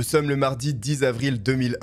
Nous sommes le mardi 10 avril 2001,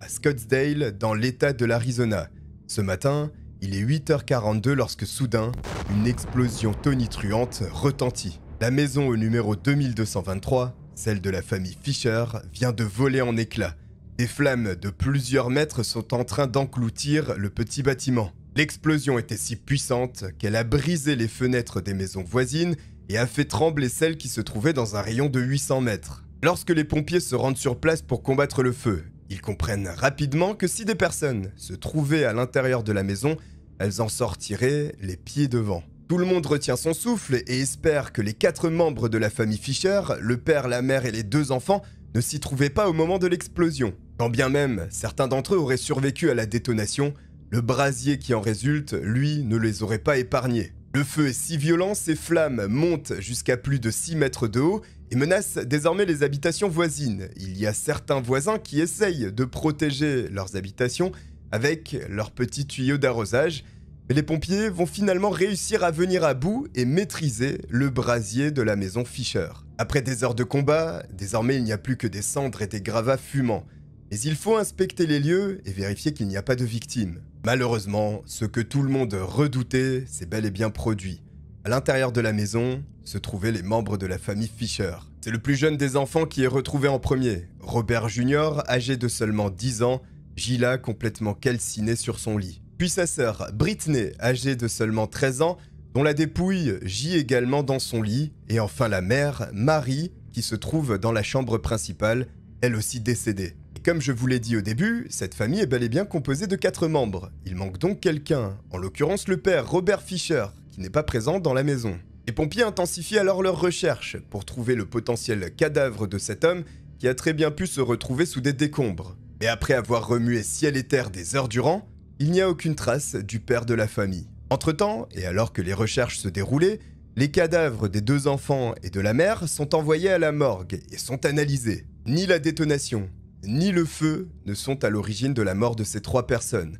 à Scottsdale, dans l'état de l'Arizona. Ce matin, il est 8h42 lorsque soudain, une explosion tonitruante retentit. La maison au numéro 2223, celle de la famille Fischer, vient de voler en éclats. Des flammes de plusieurs mètres sont en train d'engloutir le petit bâtiment. L'explosion était si puissante qu'elle a brisé les fenêtres des maisons voisines et a fait trembler celles qui se trouvaient dans un rayon de 800 mètres. Lorsque les pompiers se rendent sur place pour combattre le feu, ils comprennent rapidement que si des personnes se trouvaient à l'intérieur de la maison, elles en sortiraient les pieds devant. Tout le monde retient son souffle et espère que les 4 membres de la famille Fischer, le père, la mère et les 2 enfants, ne s'y trouvaient pas au moment de l'explosion. Quand bien même certains d'entre eux auraient survécu à la détonation, le brasier qui en résulte, lui, ne les aurait pas épargnés. Le feu est si violent, ses flammes montent jusqu'à plus de 6 mètres de haut et menacent désormais les habitations voisines. Il y a certains voisins qui essayent de protéger leurs habitations avec leurs petits tuyaux d'arrosage, mais les pompiers vont finalement réussir à venir à bout et maîtriser le brasier de la maison Fischer. Après des heures de combat, désormais il n'y a plus que des cendres et des gravats fumants. Mais il faut inspecter les lieux et vérifier qu'il n'y a pas de victimes. Malheureusement, ce que tout le monde redoutait s'est bel et bien produit. À l'intérieur de la maison se trouvaient les membres de la famille Fischer. C'est le plus jeune des enfants qui est retrouvé en premier. Robert Junior, âgé de seulement 10 ans, gît là complètement calciné sur son lit. Puis sa sœur, Brittany, âgée de seulement 13 ans, dont la dépouille gît également dans son lit. Et enfin la mère, Marie, qui se trouve dans la chambre principale, elle aussi décédée. Et comme je vous l'ai dit au début, cette famille est bel et bien composée de 4 membres. Il manque donc quelqu'un, en l'occurrence le père, Robert Fischer, qui n'est pas présent dans la maison. Les pompiers intensifient alors leurs recherches pour trouver le potentiel cadavre de cet homme qui a très bien pu se retrouver sous des décombres. Et après avoir remué ciel et terre des heures durant, il n'y a aucune trace du père de la famille. Entre-temps, et alors que les recherches se déroulaient, les cadavres des 2 enfants et de la mère sont envoyés à la morgue et sont analysés. Ni la détonation, ni le feu ne sont à l'origine de la mort de ces 3 personnes.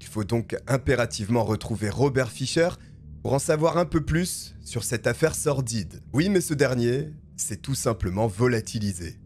Il faut donc impérativement retrouver Robert Fischer pour en savoir un peu plus sur cette affaire sordide. Oui, mais ce dernier s'est tout simplement volatilisé.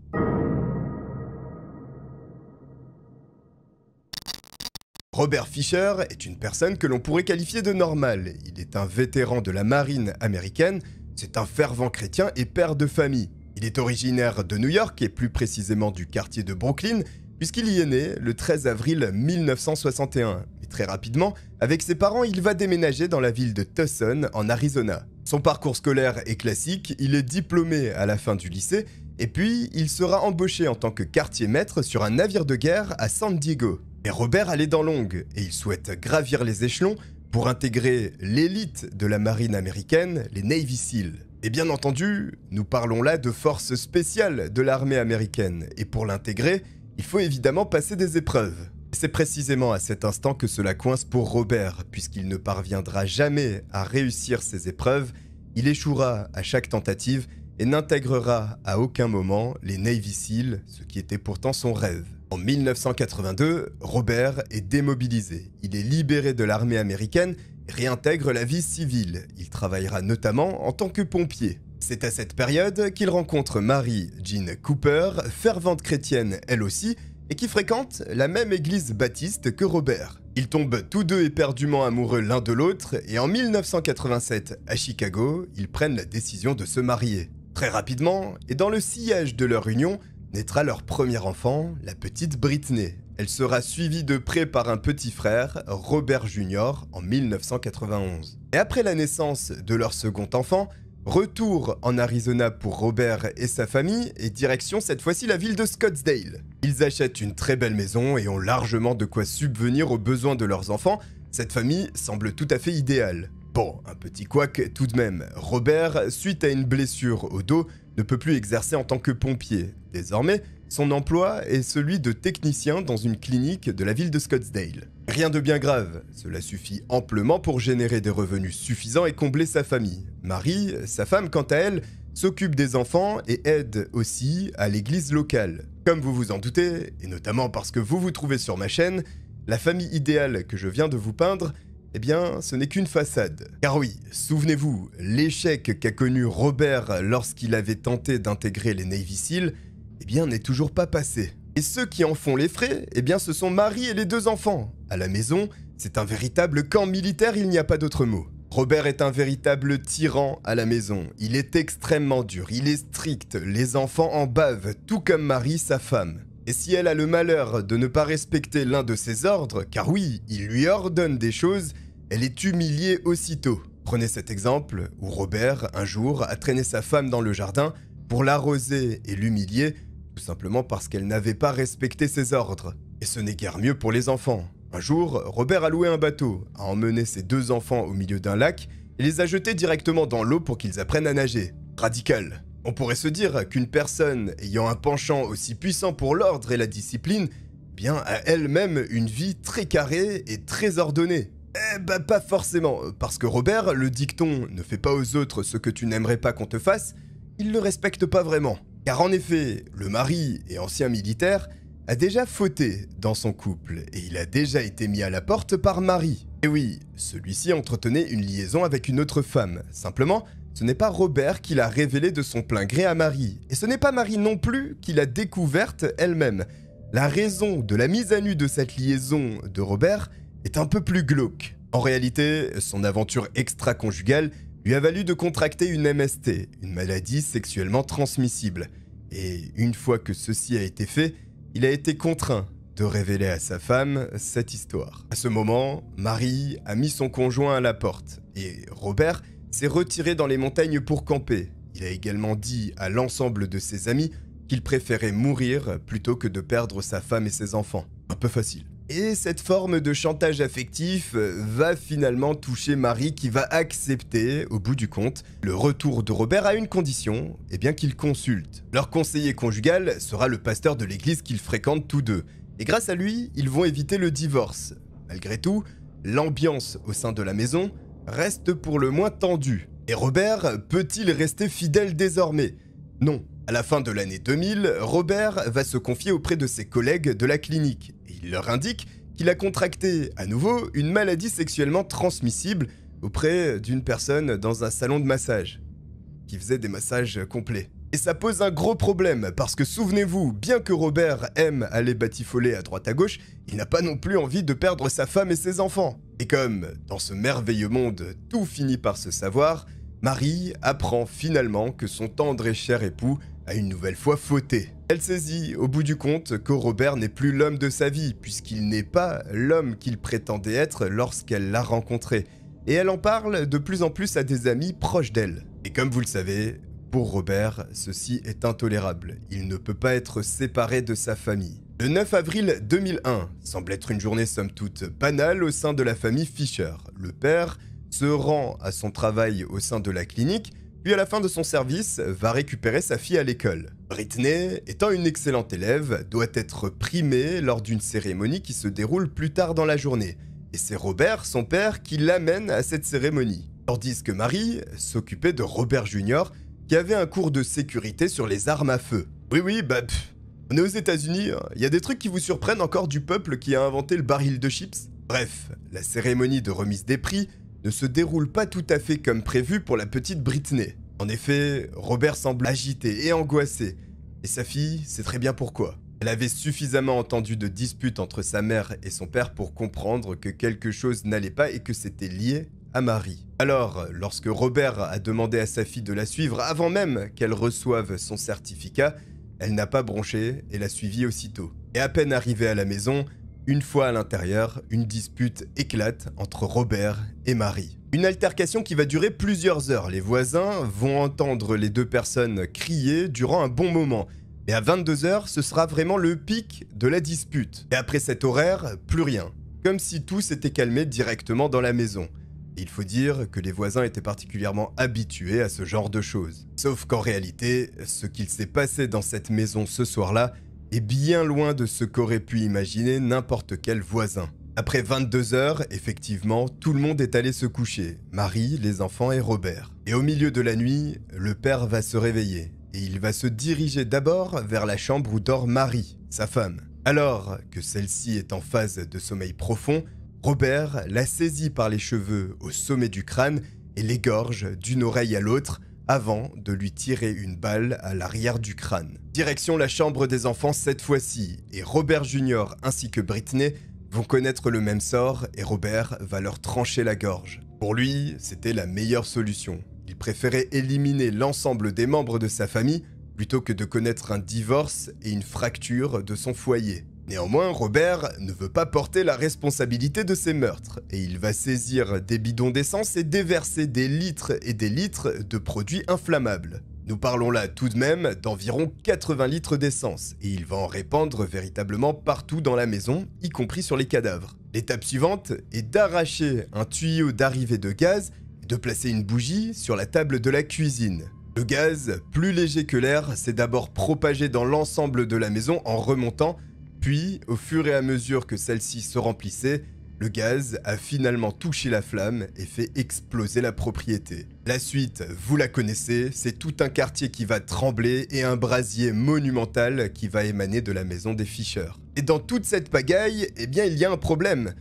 Robert Fischer est une personne que l'on pourrait qualifier de normale. Il est un vétéran de la marine américaine, c'est un fervent chrétien et père de famille. Il est originaire de New York et plus précisément du quartier de Brooklyn, puisqu'il y est né le 13 avril 1961. Et très rapidement, avec ses parents, il va déménager dans la ville de Tucson, en Arizona. Son parcours scolaire est classique, il est diplômé à la fin du lycée, et puis il sera embauché en tant que quartier maître sur un navire de guerre à San Diego. Mais Robert a les dents longues et il souhaite gravir les échelons pour intégrer l'élite de la marine américaine, les Navy SEALs. Et bien entendu, nous parlons là de forces spéciales de l'armée américaine et pour l'intégrer, il faut évidemment passer des épreuves. C'est précisément à cet instant que cela coince pour Robert, puisqu'il ne parviendra jamais à réussir ces épreuves, il échouera à chaque tentative et n'intégrera à aucun moment les Navy SEALs, ce qui était pourtant son rêve. En 1982, Robert est démobilisé. Il est libéré de l'armée américaine et réintègre la vie civile. Il travaillera notamment en tant que pompier. C'est à cette période qu'il rencontre Marie Jean Cooper, fervente chrétienne elle aussi, et qui fréquente la même église baptiste que Robert. Ils tombent tous 2 éperdument amoureux l'un de l'autre et en 1987, à Chicago, ils prennent la décision de se marier. Très rapidement, et dans le sillage de leur union, naîtra leur premier enfant, la petite Brittany. Elle sera suivie de près par un petit frère, Robert Junior, en 1991. Et après la naissance de leur second enfant, retour en Arizona pour Robert et sa famille et direction cette fois-ci la ville de Scottsdale. Ils achètent une très belle maison et ont largement de quoi subvenir aux besoins de leurs enfants. Cette famille semble tout à fait idéale. Bon, un petit couac tout de même. Robert, suite à une blessure au dos, ne peut plus exercer en tant que pompier. Désormais, son emploi est celui de technicien dans une clinique de la ville de Scottsdale. Rien de bien grave, cela suffit amplement pour générer des revenus suffisants et combler sa famille. Marie, sa femme quant à elle, s'occupe des enfants et aide aussi à l'église locale. Comme vous vous en doutez, et notamment parce que vous vous trouvez sur ma chaîne, la famille idéale que je viens de vous peindre, eh bien, ce n'est qu'une façade. Car oui, souvenez-vous, l'échec qu'a connu Robert lorsqu'il avait tenté d'intégrer les Navy SEALs eh bien, n'est toujours pas passé. Et ceux qui en font les frais, eh bien, ce sont Marie et les deux enfants. À la maison, c'est un véritable camp militaire, il n'y a pas d'autre mot. Robert est un véritable tyran à la maison. Il est extrêmement dur, il est strict, les enfants en bavent, tout comme Marie, sa femme. Et si elle a le malheur de ne pas respecter l'un de ses ordres, car oui, il lui ordonne des choses, elle est humiliée aussitôt. Prenez cet exemple où Robert, un jour, a traîné sa femme dans le jardin pour l'arroser et l'humilier, tout simplement parce qu'elle n'avait pas respecté ses ordres. Et ce n'est guère mieux pour les enfants. Un jour, Robert a loué un bateau, a emmené ses deux enfants au milieu d'un lac et les a jetés directement dans l'eau pour qu'ils apprennent à nager. Radical. On pourrait se dire qu'une personne ayant un penchant aussi puissant pour l'ordre et la discipline, bien, a elle-même une vie très carrée et très ordonnée. Eh bah pas forcément, parce que Robert, le dicton « ne fais pas aux autres ce que tu n'aimerais pas qu'on te fasse », il le respecte pas vraiment. Car en effet, le mari et ancien militaire a déjà fauté dans son couple et il a déjà été mis à la porte par Marie. Et oui, celui-ci entretenait une liaison avec une autre femme, simplement, ce n'est pas Robert qui l'a révélé de son plein gré à Marie, et ce n'est pas Marie non plus qui l'a découverte elle-même. La raison de la mise à nu de cette liaison de Robert est un peu plus glauque. En réalité, son aventure extra-conjugale lui a valu de contracter une MST, une maladie sexuellement transmissible. Et une fois que ceci a été fait, il a été contraint de révéler à sa femme cette histoire. À ce moment, Marie a mis son conjoint à la porte, et Robert s'est retiré dans les montagnes pour camper. Il a également dit à l'ensemble de ses amis qu'il préférait mourir plutôt que de perdre sa femme et ses enfants. Un peu facile. Et cette forme de chantage affectif va finalement toucher Marie qui va accepter, au bout du compte, le retour de Robert à une condition, et bien qu'il consulte. Leur conseiller conjugal sera le pasteur de l'église qu'ils fréquentent tous deux, et grâce à lui, ils vont éviter le divorce. Malgré tout, l'ambiance au sein de la maison reste pour le moins tendue. Et Robert peut-il rester fidèle désormais? Non. À la fin de l'année 2000, Robert va se confier auprès de ses collègues de la clinique. Il leur indique qu'il a contracté, à nouveau, une maladie sexuellement transmissible auprès d'une personne dans un salon de massage, qui faisait des massages complets. Et ça pose un gros problème, parce que souvenez-vous, bien que Robert aime aller batifoler à droite à gauche, il n'a pas non plus envie de perdre sa femme et ses enfants. Et comme, dans ce merveilleux monde, tout finit par se savoir, Marie apprend finalement que son tendre et cher époux a une nouvelle fois fauté. Elle saisit, au bout du compte, que Robert n'est plus l'homme de sa vie, puisqu'il n'est pas l'homme qu'il prétendait être lorsqu'elle l'a rencontré. Et elle en parle de plus en plus à des amis proches d'elle. Et comme vous le savez, pour Robert, ceci est intolérable. Il ne peut pas être séparé de sa famille. Le 9 avril 2001 semble être une journée somme toute banale au sein de la famille Fischer. Le père se rend à son travail au sein de la clinique, puis à la fin de son service, va récupérer sa fille à l'école. Brittany, étant une excellente élève, doit être primée lors d'une cérémonie qui se déroule plus tard dans la journée. Et c'est Robert, son père, qui l'amène à cette cérémonie. Tandis que Marie s'occupait de Robert Junior, qui avait un cours de sécurité sur les armes à feu. Oui, bah pff, on est aux États-Unis, hein. Il y a des trucs qui vous surprennent encore du peuple qui a inventé le baril de chips. Bref, la cérémonie de remise des prix ne se déroule pas tout à fait comme prévu pour la petite Brittany. En effet, Robert semble agité et angoissé, et sa fille sait très bien pourquoi. Elle avait suffisamment entendu de disputes entre sa mère et son père pour comprendre que quelque chose n'allait pas et que c'était lié à Marie. Alors, lorsque Robert a demandé à sa fille de la suivre avant même qu'elle reçoive son certificat, elle n'a pas bronché et l'a suivie aussitôt. Et à peine arrivée à la maison, une fois à l'intérieur, une dispute éclate entre Robert et Marie. Une altercation qui va durer plusieurs heures. Les voisins vont entendre les deux personnes crier durant un bon moment. Et à 22h, ce sera vraiment le pic de la dispute. Et après cet horaire, plus rien. Comme si tout s'était calmé directement dans la maison. Et il faut dire que les voisins étaient particulièrement habitués à ce genre de choses. Sauf qu'en réalité, ce qu'il s'est passé dans cette maison ce soir-là est bien loin de ce qu'aurait pu imaginer n'importe quel voisin. Après 22 heures, effectivement, tout le monde est allé se coucher, Marie, les enfants et Robert. Et au milieu de la nuit, le père va se réveiller, et il va se diriger d'abord vers la chambre où dort Marie, sa femme. Alors que celle-ci est en phase de sommeil profond, Robert la saisit par les cheveux au sommet du crâne et l'égorge d'une oreille à l'autre, avant de lui tirer une balle à l'arrière du crâne. Direction la chambre des enfants cette fois-ci, et Robert Junior ainsi que Brittany vont connaître le même sort et Robert va leur trancher la gorge. Pour lui, c'était la meilleure solution. Il préférait éliminer l'ensemble des membres de sa famille plutôt que de connaître un divorce et une fracture de son foyer. Néanmoins, Robert ne veut pas porter la responsabilité de ces meurtres et il va saisir des bidons d'essence et déverser des litres et des litres de produits inflammables. Nous parlons là tout de même d'environ 80 litres d'essence et il va en répandre véritablement partout dans la maison, y compris sur les cadavres. L'étape suivante est d'arracher un tuyau d'arrivée de gaz et de placer une bougie sur la table de la cuisine. Le gaz, plus léger que l'air, s'est d'abord propagé dans l'ensemble de la maison en remontant. Puis, au fur et à mesure que celle-ci se remplissait, le gaz a finalement touché la flamme et fait exploser la propriété. La suite, vous la connaissez, c'est tout un quartier qui va trembler et un brasier monumental qui va émaner de la maison des Fischer. Et dans toute cette pagaille, eh bien il y a un problème.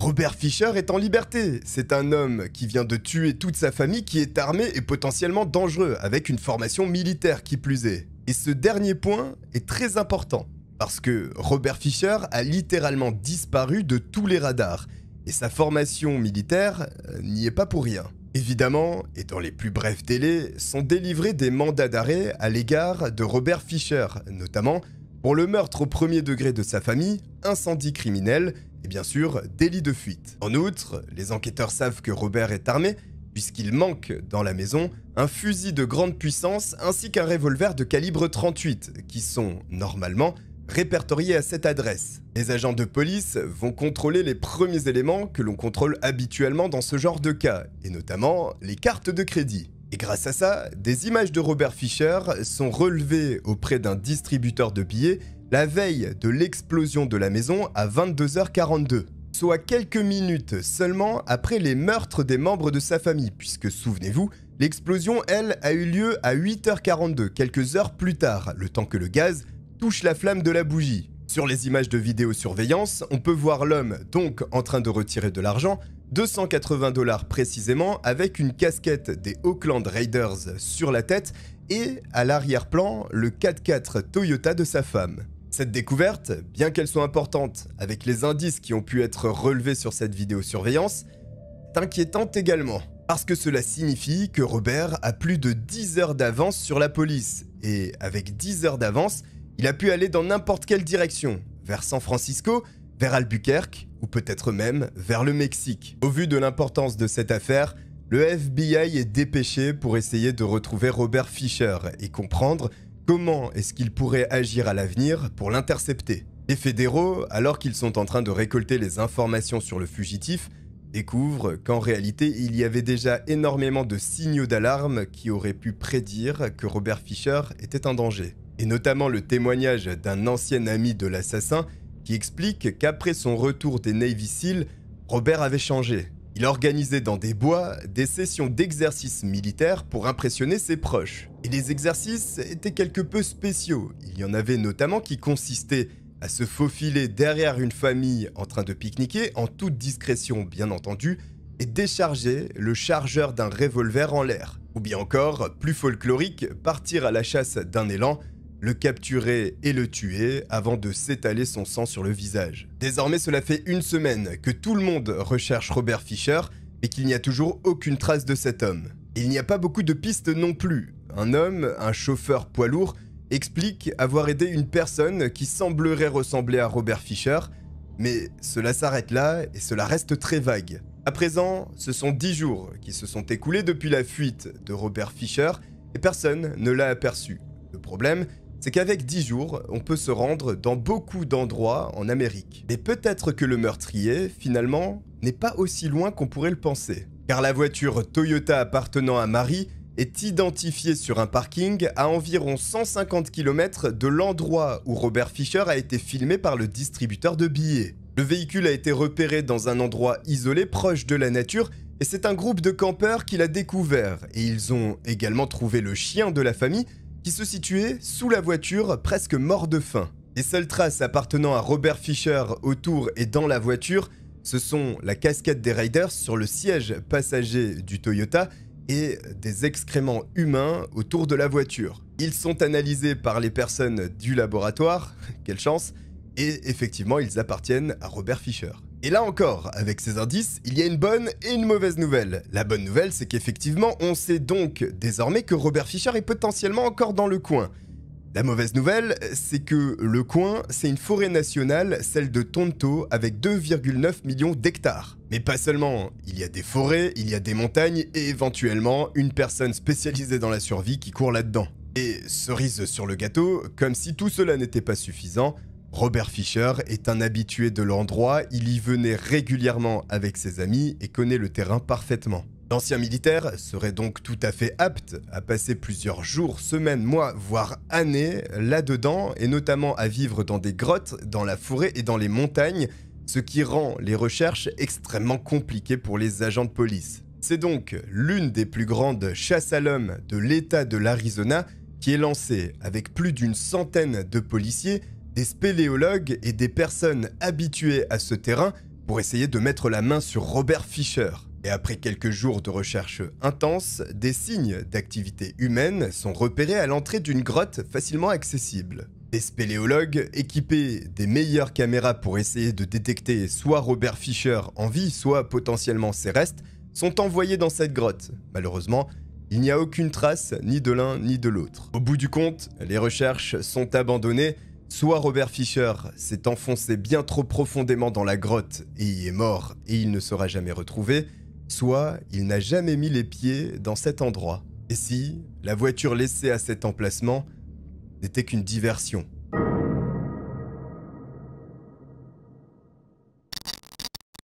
Robert Fischer est en liberté. C'est un homme qui vient de tuer toute sa famille, qui est armé et potentiellement dangereux, avec une formation militaire qui plus est. Et ce dernier point est très important. Parce que Robert Fischer a littéralement disparu de tous les radars, et sa formation militaire n'y est pas pour rien. Évidemment, et dans les plus brefs délais, sont délivrés des mandats d'arrêt à l'égard de Robert Fischer, notamment pour le meurtre au premier degré de sa famille, incendie criminel, et bien sûr délit de fuite. En outre, les enquêteurs savent que Robert est armé, puisqu'il manque dans la maison un fusil de grande puissance ainsi qu'un revolver de calibre 38, qui sont, normalement, répertoriés à cette adresse. Les agents de police vont contrôler les premiers éléments que l'on contrôle habituellement dans ce genre de cas, et notamment les cartes de crédit. Et grâce à ça, des images de Robert Fischer sont relevées auprès d'un distributeur de billets la veille de l'explosion de la maison à 22h42, soit quelques minutes seulement après les meurtres des membres de sa famille, puisque souvenez-vous, l'explosion, elle, a eu lieu à 8h42, quelques heures plus tard, le temps que le gaz touche la flamme de la bougie. Sur les images de vidéosurveillance, on peut voir l'homme, donc en train de retirer de l'argent, 280 $ précisément, avec une casquette des Oakland Raiders sur la tête et, à l'arrière-plan, le 4x4 Toyota de sa femme. Cette découverte, bien qu'elle soit importante, avec les indices qui ont pu être relevés sur cette vidéosurveillance, est inquiétante également. Parce que cela signifie que Robert a plus de 10 heures d'avance sur la police, et avec 10 heures d'avance, il a pu aller dans n'importe quelle direction, vers San Francisco, vers Albuquerque, ou peut-être même vers le Mexique. Au vu de l'importance de cette affaire, le FBI est dépêché pour essayer de retrouver Robert Fischer et comprendre comment est-ce qu'il pourrait agir à l'avenir pour l'intercepter. Les fédéraux, alors qu'ils sont en train de récolter les informations sur le fugitif, découvrent qu'en réalité il y avait déjà énormément de signaux d'alarme qui auraient pu prédire que Robert Fischer était en danger. Et notamment le témoignage d'un ancien ami de l'assassin qui explique qu'après son retour des Navy SEALs, Robert avait changé. Il organisait dans des bois des sessions d'exercices militaires pour impressionner ses proches. Et les exercices étaient quelque peu spéciaux. Il y en avait notamment qui consistaient à se faufiler derrière une famille en train de pique-niquer, en toute discrétion bien entendu, et décharger le chargeur d'un revolver en l'air. Ou bien encore, plus folklorique, partir à la chasse d'un élan, le capturer et le tuer avant de s'étaler son sang sur le visage. Désormais, cela fait une semaine que tout le monde recherche Robert Fischer, mais qu'il n'y a toujours aucune trace de cet homme. Il n'y a pas beaucoup de pistes non plus. Un homme, un chauffeur poids lourd, explique avoir aidé une personne qui semblerait ressembler à Robert Fischer, mais cela s'arrête là et cela reste très vague. À présent, ce sont 10 jours qui se sont écoulés depuis la fuite de Robert Fischer et personne ne l'a aperçu. Le problème, c'est qu'avec 10 jours, on peut se rendre dans beaucoup d'endroits en Amérique. Et peut-être que le meurtrier, finalement, n'est pas aussi loin qu'on pourrait le penser. Car la voiture Toyota appartenant à Marie est identifiée sur un parking à environ 150 km de l'endroit où Robert Fischer a été filmé par le distributeur de billets. Le véhicule a été repéré dans un endroit isolé, proche de la nature, et c'est un groupe de campeurs qui l'a découvert. Et ils ont également trouvé le chien de la famille, qui se situait sous la voiture, presque mort de faim. Les seules traces appartenant à Robert Fischer autour et dans la voiture, ce sont la casquette des Raiders sur le siège passager du Toyota et des excréments humains autour de la voiture. Ils sont analysés par les personnes du laboratoire, quelle chance, et effectivement ils appartiennent à Robert Fischer. Et là encore, avec ces indices, il y a une bonne et une mauvaise nouvelle. La bonne nouvelle, c'est qu'effectivement, on sait donc désormais que Robert Fischer est potentiellement encore dans le coin. La mauvaise nouvelle, c'est que le coin, c'est une forêt nationale, celle de Tonto, avec 2,9 millions d'hectares. Mais pas seulement, il y a des forêts, il y a des montagnes, et éventuellement, une personne spécialisée dans la survie qui court là-dedans. Et cerise sur le gâteau, comme si tout cela n'était pas suffisant, Robert Fischer est un habitué de l'endroit, il y venait régulièrement avec ses amis et connaît le terrain parfaitement. L'ancien militaire serait donc tout à fait apte à passer plusieurs jours, semaines, mois, voire années là-dedans, et notamment à vivre dans des grottes, dans la forêt et dans les montagnes, ce qui rend les recherches extrêmement compliquées pour les agents de police. C'est donc l'une des plus grandes chasses à l'homme de l'État de l'Arizona qui est lancée avec plus d'une centaine de policiers, des spéléologues et des personnes habituées à ce terrain pour essayer de mettre la main sur Robert Fischer. Et après quelques jours de recherche intense, des signes d'activité humaine sont repérés à l'entrée d'une grotte facilement accessible. Des spéléologues équipés des meilleures caméras pour essayer de détecter soit Robert Fischer en vie, soit potentiellement ses restes, sont envoyés dans cette grotte. Malheureusement, il n'y a aucune trace ni de l'un ni de l'autre. Au bout du compte, les recherches sont abandonnées. Soit Robert Fischer s'est enfoncé bien trop profondément dans la grotte et y est mort et il ne sera jamais retrouvé, soit il n'a jamais mis les pieds dans cet endroit. Et si la voiture laissée à cet emplacement n'était qu'une diversion.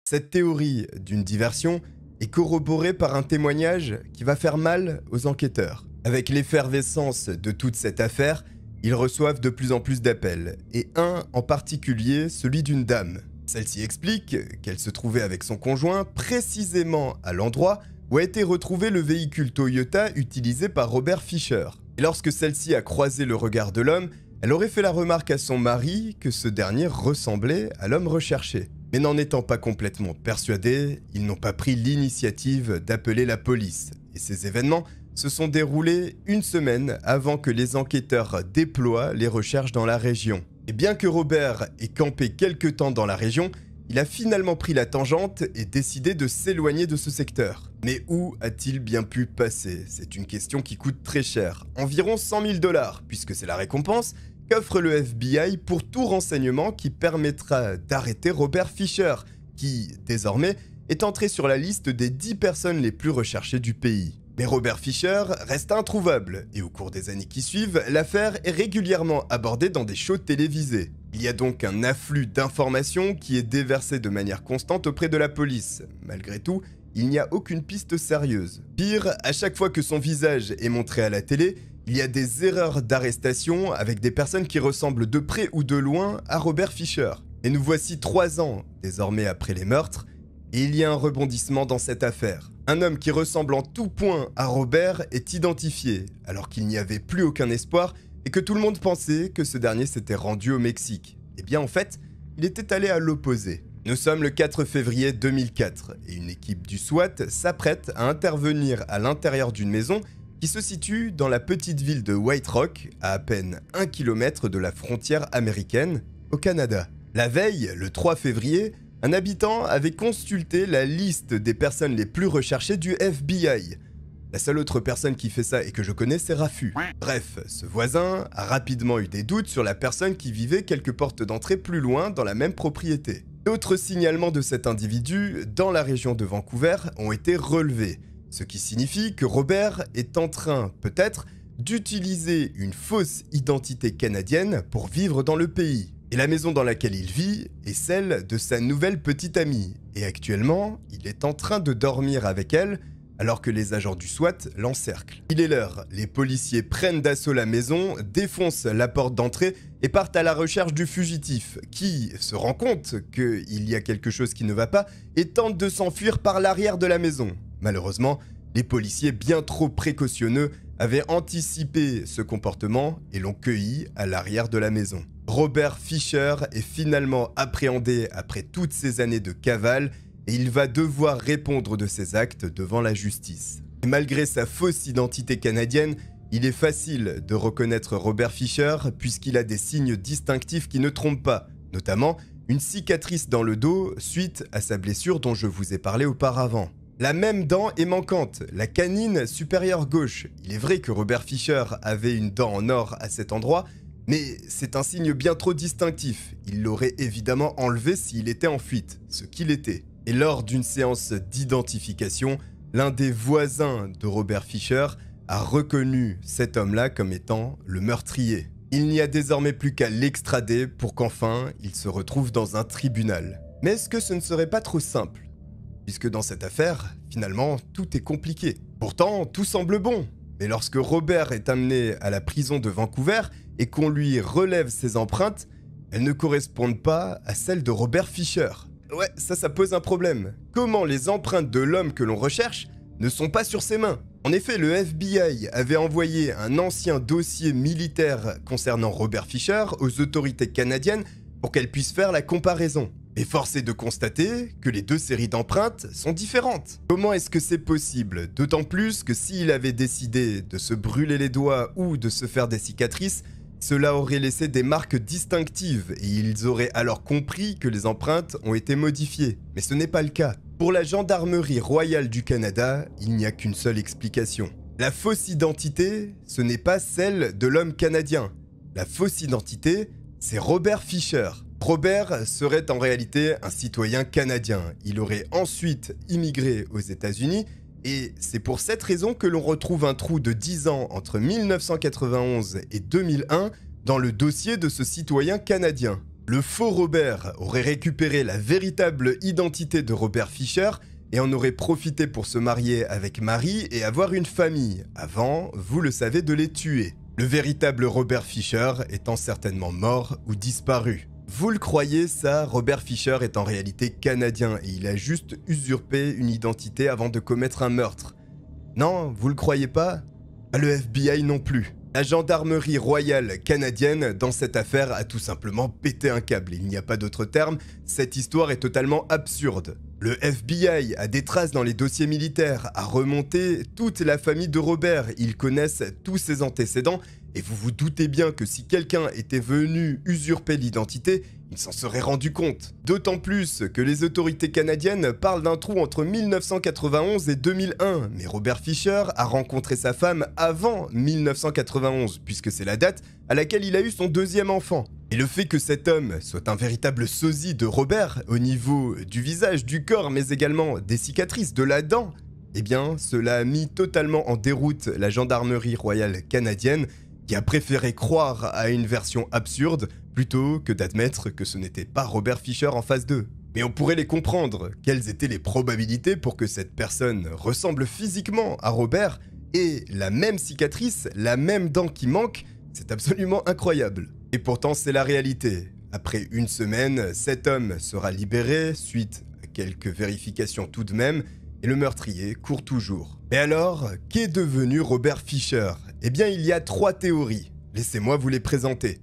Cette théorie d'une diversion est corroborée par un témoignage qui va faire mal aux enquêteurs. Avec l'effervescence de toute cette affaire, ils reçoivent de plus en plus d'appels, et un en particulier, celui d'une dame. Celle-ci explique qu'elle se trouvait avec son conjoint précisément à l'endroit où a été retrouvé le véhicule Toyota utilisé par Robert Fischer. Et lorsque celle-ci a croisé le regard de l'homme, elle aurait fait la remarque à son mari que ce dernier ressemblait à l'homme recherché. Mais n'en étant pas complètement persuadés, ils n'ont pas pris l'initiative d'appeler la police, et ces événements se sont déroulés une semaine avant que les enquêteurs déploient les recherches dans la région. Et bien que Robert ait campé quelques temps dans la région, il a finalement pris la tangente et décidé de s'éloigner de ce secteur. Mais où a-t-il bien pu passer? C'est une question qui coûte très cher, environ 100 000 $, puisque c'est la récompense qu'offre le FBI pour tout renseignement qui permettra d'arrêter Robert Fischer, qui, désormais, est entré sur la liste des 10 personnes les plus recherchées du pays. Mais Robert Fischer reste introuvable, et au cours des années qui suivent, l'affaire est régulièrement abordée dans des shows télévisés. Il y a donc un afflux d'informations qui est déversé de manière constante auprès de la police. Malgré tout, il n'y a aucune piste sérieuse. Pire, à chaque fois que son visage est montré à la télé, il y a des erreurs d'arrestation avec des personnes qui ressemblent de près ou de loin à Robert Fischer. Et nous voici 3 ans, désormais après les meurtres, et il y a un rebondissement dans cette affaire. Un homme qui ressemble en tout point à Robert est identifié, alors qu'il n'y avait plus aucun espoir et que tout le monde pensait que ce dernier s'était rendu au Mexique. Eh bien en fait, il était allé à l'opposé. Nous sommes le 4 février 2004 et une équipe du SWAT s'apprête à intervenir à l'intérieur d'une maison qui se situe dans la petite ville de White Rock, à peine 1 km de la frontière américaine au Canada. La veille, le 3 février, un habitant avait consulté la liste des personnes les plus recherchées du FBI. La seule autre personne qui fait ça et que je connais, c'est Rafu. Bref, ce voisin a rapidement eu des doutes sur la personne qui vivait quelques portes d'entrée plus loin dans la même propriété. D'autres signalements de cet individu dans la région de Vancouver ont été relevés, ce qui signifie que Robert est en train, peut-être, d'utiliser une fausse identité canadienne pour vivre dans le pays. Et la maison dans laquelle il vit est celle de sa nouvelle petite amie. Et actuellement, il est en train de dormir avec elle, alors que les agents du SWAT l'encerclent. Il est l'heure, les policiers prennent d'assaut la maison, défoncent la porte d'entrée et partent à la recherche du fugitif, qui se rend compte qu'il y a quelque chose qui ne va pas et tente de s'enfuir par l'arrière de la maison. Malheureusement, les policiers, bien trop précautionneux, avaient anticipé ce comportement et l'ont cueilli à l'arrière de la maison. Robert Fischer est finalement appréhendé après toutes ces années de cavale et il va devoir répondre de ses actes devant la justice. Et malgré sa fausse identité canadienne, il est facile de reconnaître Robert Fischer puisqu'il a des signes distinctifs qui ne trompent pas, notamment une cicatrice dans le dos suite à sa blessure dont je vous ai parlé auparavant. La même dent est manquante, la canine supérieure gauche. Il est vrai que Robert Fischer avait une dent en or à cet endroit, mais c'est un signe bien trop distinctif. Il l'aurait évidemment enlevé s'il était en fuite, ce qu'il était. Et lors d'une séance d'identification, l'un des voisins de Robert Fischer a reconnu cet homme-là comme étant le meurtrier. Il n'y a désormais plus qu'à l'extrader pour qu'enfin il se retrouve dans un tribunal. Mais est-ce que ce ne serait pas trop simple ? Puisque dans cette affaire, finalement, tout est compliqué. Pourtant, tout semble bon. Mais lorsque Robert est amené à la prison de Vancouver et qu'on lui relève ses empreintes, elles ne correspondent pas à celles de Robert Fischer. Ouais, ça pose un problème. Comment les empreintes de l'homme que l'on recherche ne sont pas sur ses mains ? En effet, le FBI avait envoyé un ancien dossier militaire concernant Robert Fischer aux autorités canadiennes pour qu'elles puissent faire la comparaison. Et force est de constater que les deux séries d'empreintes sont différentes. Comment est-ce que c'est possible? D'autant plus que s'il avait décidé de se brûler les doigts ou de se faire des cicatrices, cela aurait laissé des marques distinctives et ils auraient alors compris que les empreintes ont été modifiées. Mais ce n'est pas le cas. Pour la Gendarmerie royale du Canada, il n'y a qu'une seule explication. La fausse identité, ce n'est pas celle de l'homme canadien. La fausse identité, c'est Robert Fischer. Robert serait en réalité un citoyen canadien. Il aurait ensuite immigré aux États-Unis et c'est pour cette raison que l'on retrouve un trou de 10 ans entre 1991 et 2001 dans le dossier de ce citoyen canadien. Le faux Robert aurait récupéré la véritable identité de Robert Fischer et en aurait profité pour se marier avec Marie et avoir une famille, avant, vous le savez, de les tuer. Le véritable Robert Fischer étant certainement mort ou disparu. Vous le croyez ça, Robert Fischer est en réalité canadien et il a juste usurpé une identité avant de commettre un meurtre. Non, vous le croyez pas? Le FBI non plus. La gendarmerie royale canadienne dans cette affaire a tout simplement pété un câble, il n'y a pas d'autre terme, cette histoire est totalement absurde. Le FBI a des traces dans les dossiers militaires, a remonté toute la famille de Robert, ils connaissent tous ses antécédents. Et vous vous doutez bien que si quelqu'un était venu usurper l'identité, il s'en serait rendu compte. D'autant plus que les autorités canadiennes parlent d'un trou entre 1991 et 2001. Mais Robert Fischer a rencontré sa femme avant 1991, puisque c'est la date à laquelle il a eu son deuxième enfant. Et le fait que cet homme soit un véritable sosie de Robert, au niveau du visage, du corps, mais également des cicatrices, de la dent, eh bien cela a mis totalement en déroute la gendarmerie royale canadienne, qui a préféré croire à une version absurde plutôt que d'admettre que ce n'était pas Robert Fischer en face d'eux. Mais on pourrait les comprendre, quelles étaient les probabilités pour que cette personne ressemble physiquement à Robert et la même cicatrice, la même dent qui manque, c'est absolument incroyable. Et pourtant c'est la réalité. Après une semaine, cet homme sera libéré suite à quelques vérifications tout de même et le meurtrier court toujours. Mais alors, qu'est devenu Robert Fischer ? Eh bien, il y a trois théories. Laissez-moi vous les présenter.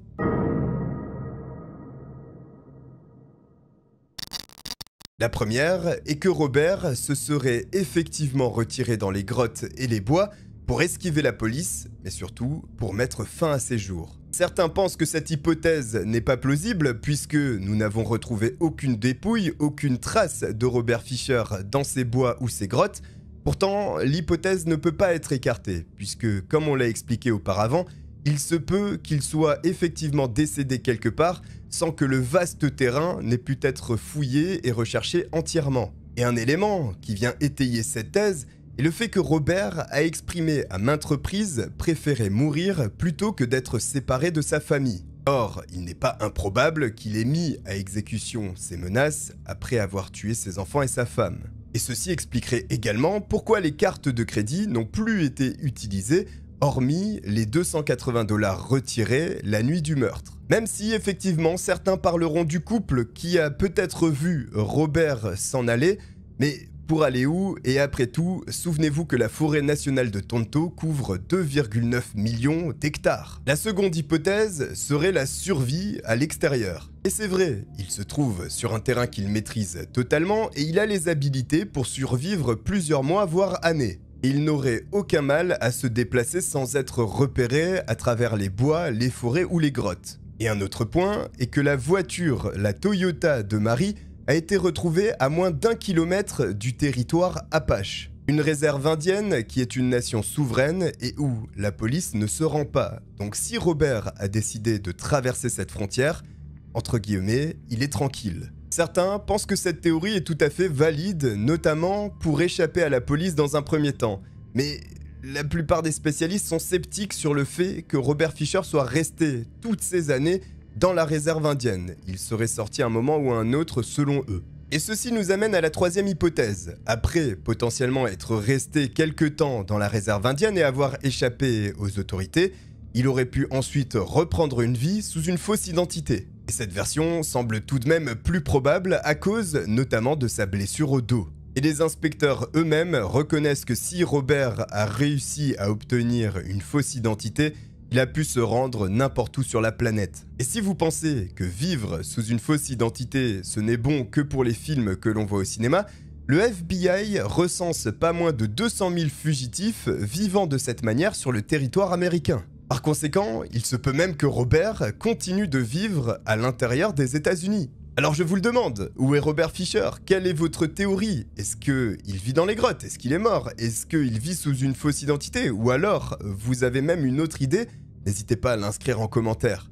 La première est que Robert se serait effectivement retiré dans les grottes et les bois pour esquiver la police, mais surtout pour mettre fin à ses jours. Certains pensent que cette hypothèse n'est pas plausible puisque nous n'avons retrouvé aucune dépouille, aucune trace de Robert Fischer dans ces bois ou ces grottes. Pourtant, l'hypothèse ne peut pas être écartée, puisque, comme on l'a expliqué auparavant, il se peut qu'il soit effectivement décédé quelque part sans que le vaste terrain n'ait pu être fouillé et recherché entièrement. Et un élément qui vient étayer cette thèse est le fait que Robert a exprimé à maintes reprises préférer mourir plutôt que d'être séparé de sa famille. Or, il n'est pas improbable qu'il ait mis à exécution ses menaces après avoir tué ses enfants et sa femme. Et ceci expliquerait également pourquoi les cartes de crédit n'ont plus été utilisées, hormis les 280 $ retirés la nuit du meurtre. Même si effectivement certains parleront du couple qui a peut-être vu Robert s'en aller, mais pour aller où? Et après tout, souvenez-vous que la forêt nationale de Tonto couvre 2,9 millions d'hectares. La seconde hypothèse serait la survie à l'extérieur. Et c'est vrai, il se trouve sur un terrain qu'il maîtrise totalement et il a les habilités pour survivre plusieurs mois voire années. Il n'aurait aucun mal à se déplacer sans être repéré à travers les bois, les forêts ou les grottes. Et un autre point est que la voiture, la Toyota de Marie, a été retrouvée à moins d'1 kilomètre du territoire Apache, une réserve indienne qui est une nation souveraine et où la police ne se rend pas. Donc si Robert a décidé de traverser cette frontière, entre guillemets, il est tranquille. Certains pensent que cette théorie est tout à fait valide, notamment pour échapper à la police dans un premier temps. Mais la plupart des spécialistes sont sceptiques sur le fait que Robert Fischer soit resté toutes ces années dans la réserve indienne. Il serait sorti à un moment ou à un autre selon eux. Et ceci nous amène à la troisième hypothèse. Après potentiellement être resté quelques temps dans la réserve indienne et avoir échappé aux autorités, il aurait pu ensuite reprendre une vie sous une fausse identité. Et cette version semble tout de même plus probable à cause notamment de sa blessure au dos. Et les inspecteurs eux-mêmes reconnaissent que si Robert a réussi à obtenir une fausse identité, il a pu se rendre n'importe où sur la planète. Et si vous pensez que vivre sous une fausse identité, ce n'est bon que pour les films que l'on voit au cinéma, le FBI recense pas moins de 200 000 fugitifs vivant de cette manière sur le territoire américain. Par conséquent, il se peut même que Robert continue de vivre à l'intérieur des États-Unis. Alors je vous le demande, où est Robert Fischer? Quelle est votre théorie? Est-ce qu'il vit dans les grottes? Est-ce qu'il est mort? Est-ce qu'il vit sous une fausse identité? Ou alors, vous avez même une autre idée? N'hésitez pas à l'inscrire en commentaire.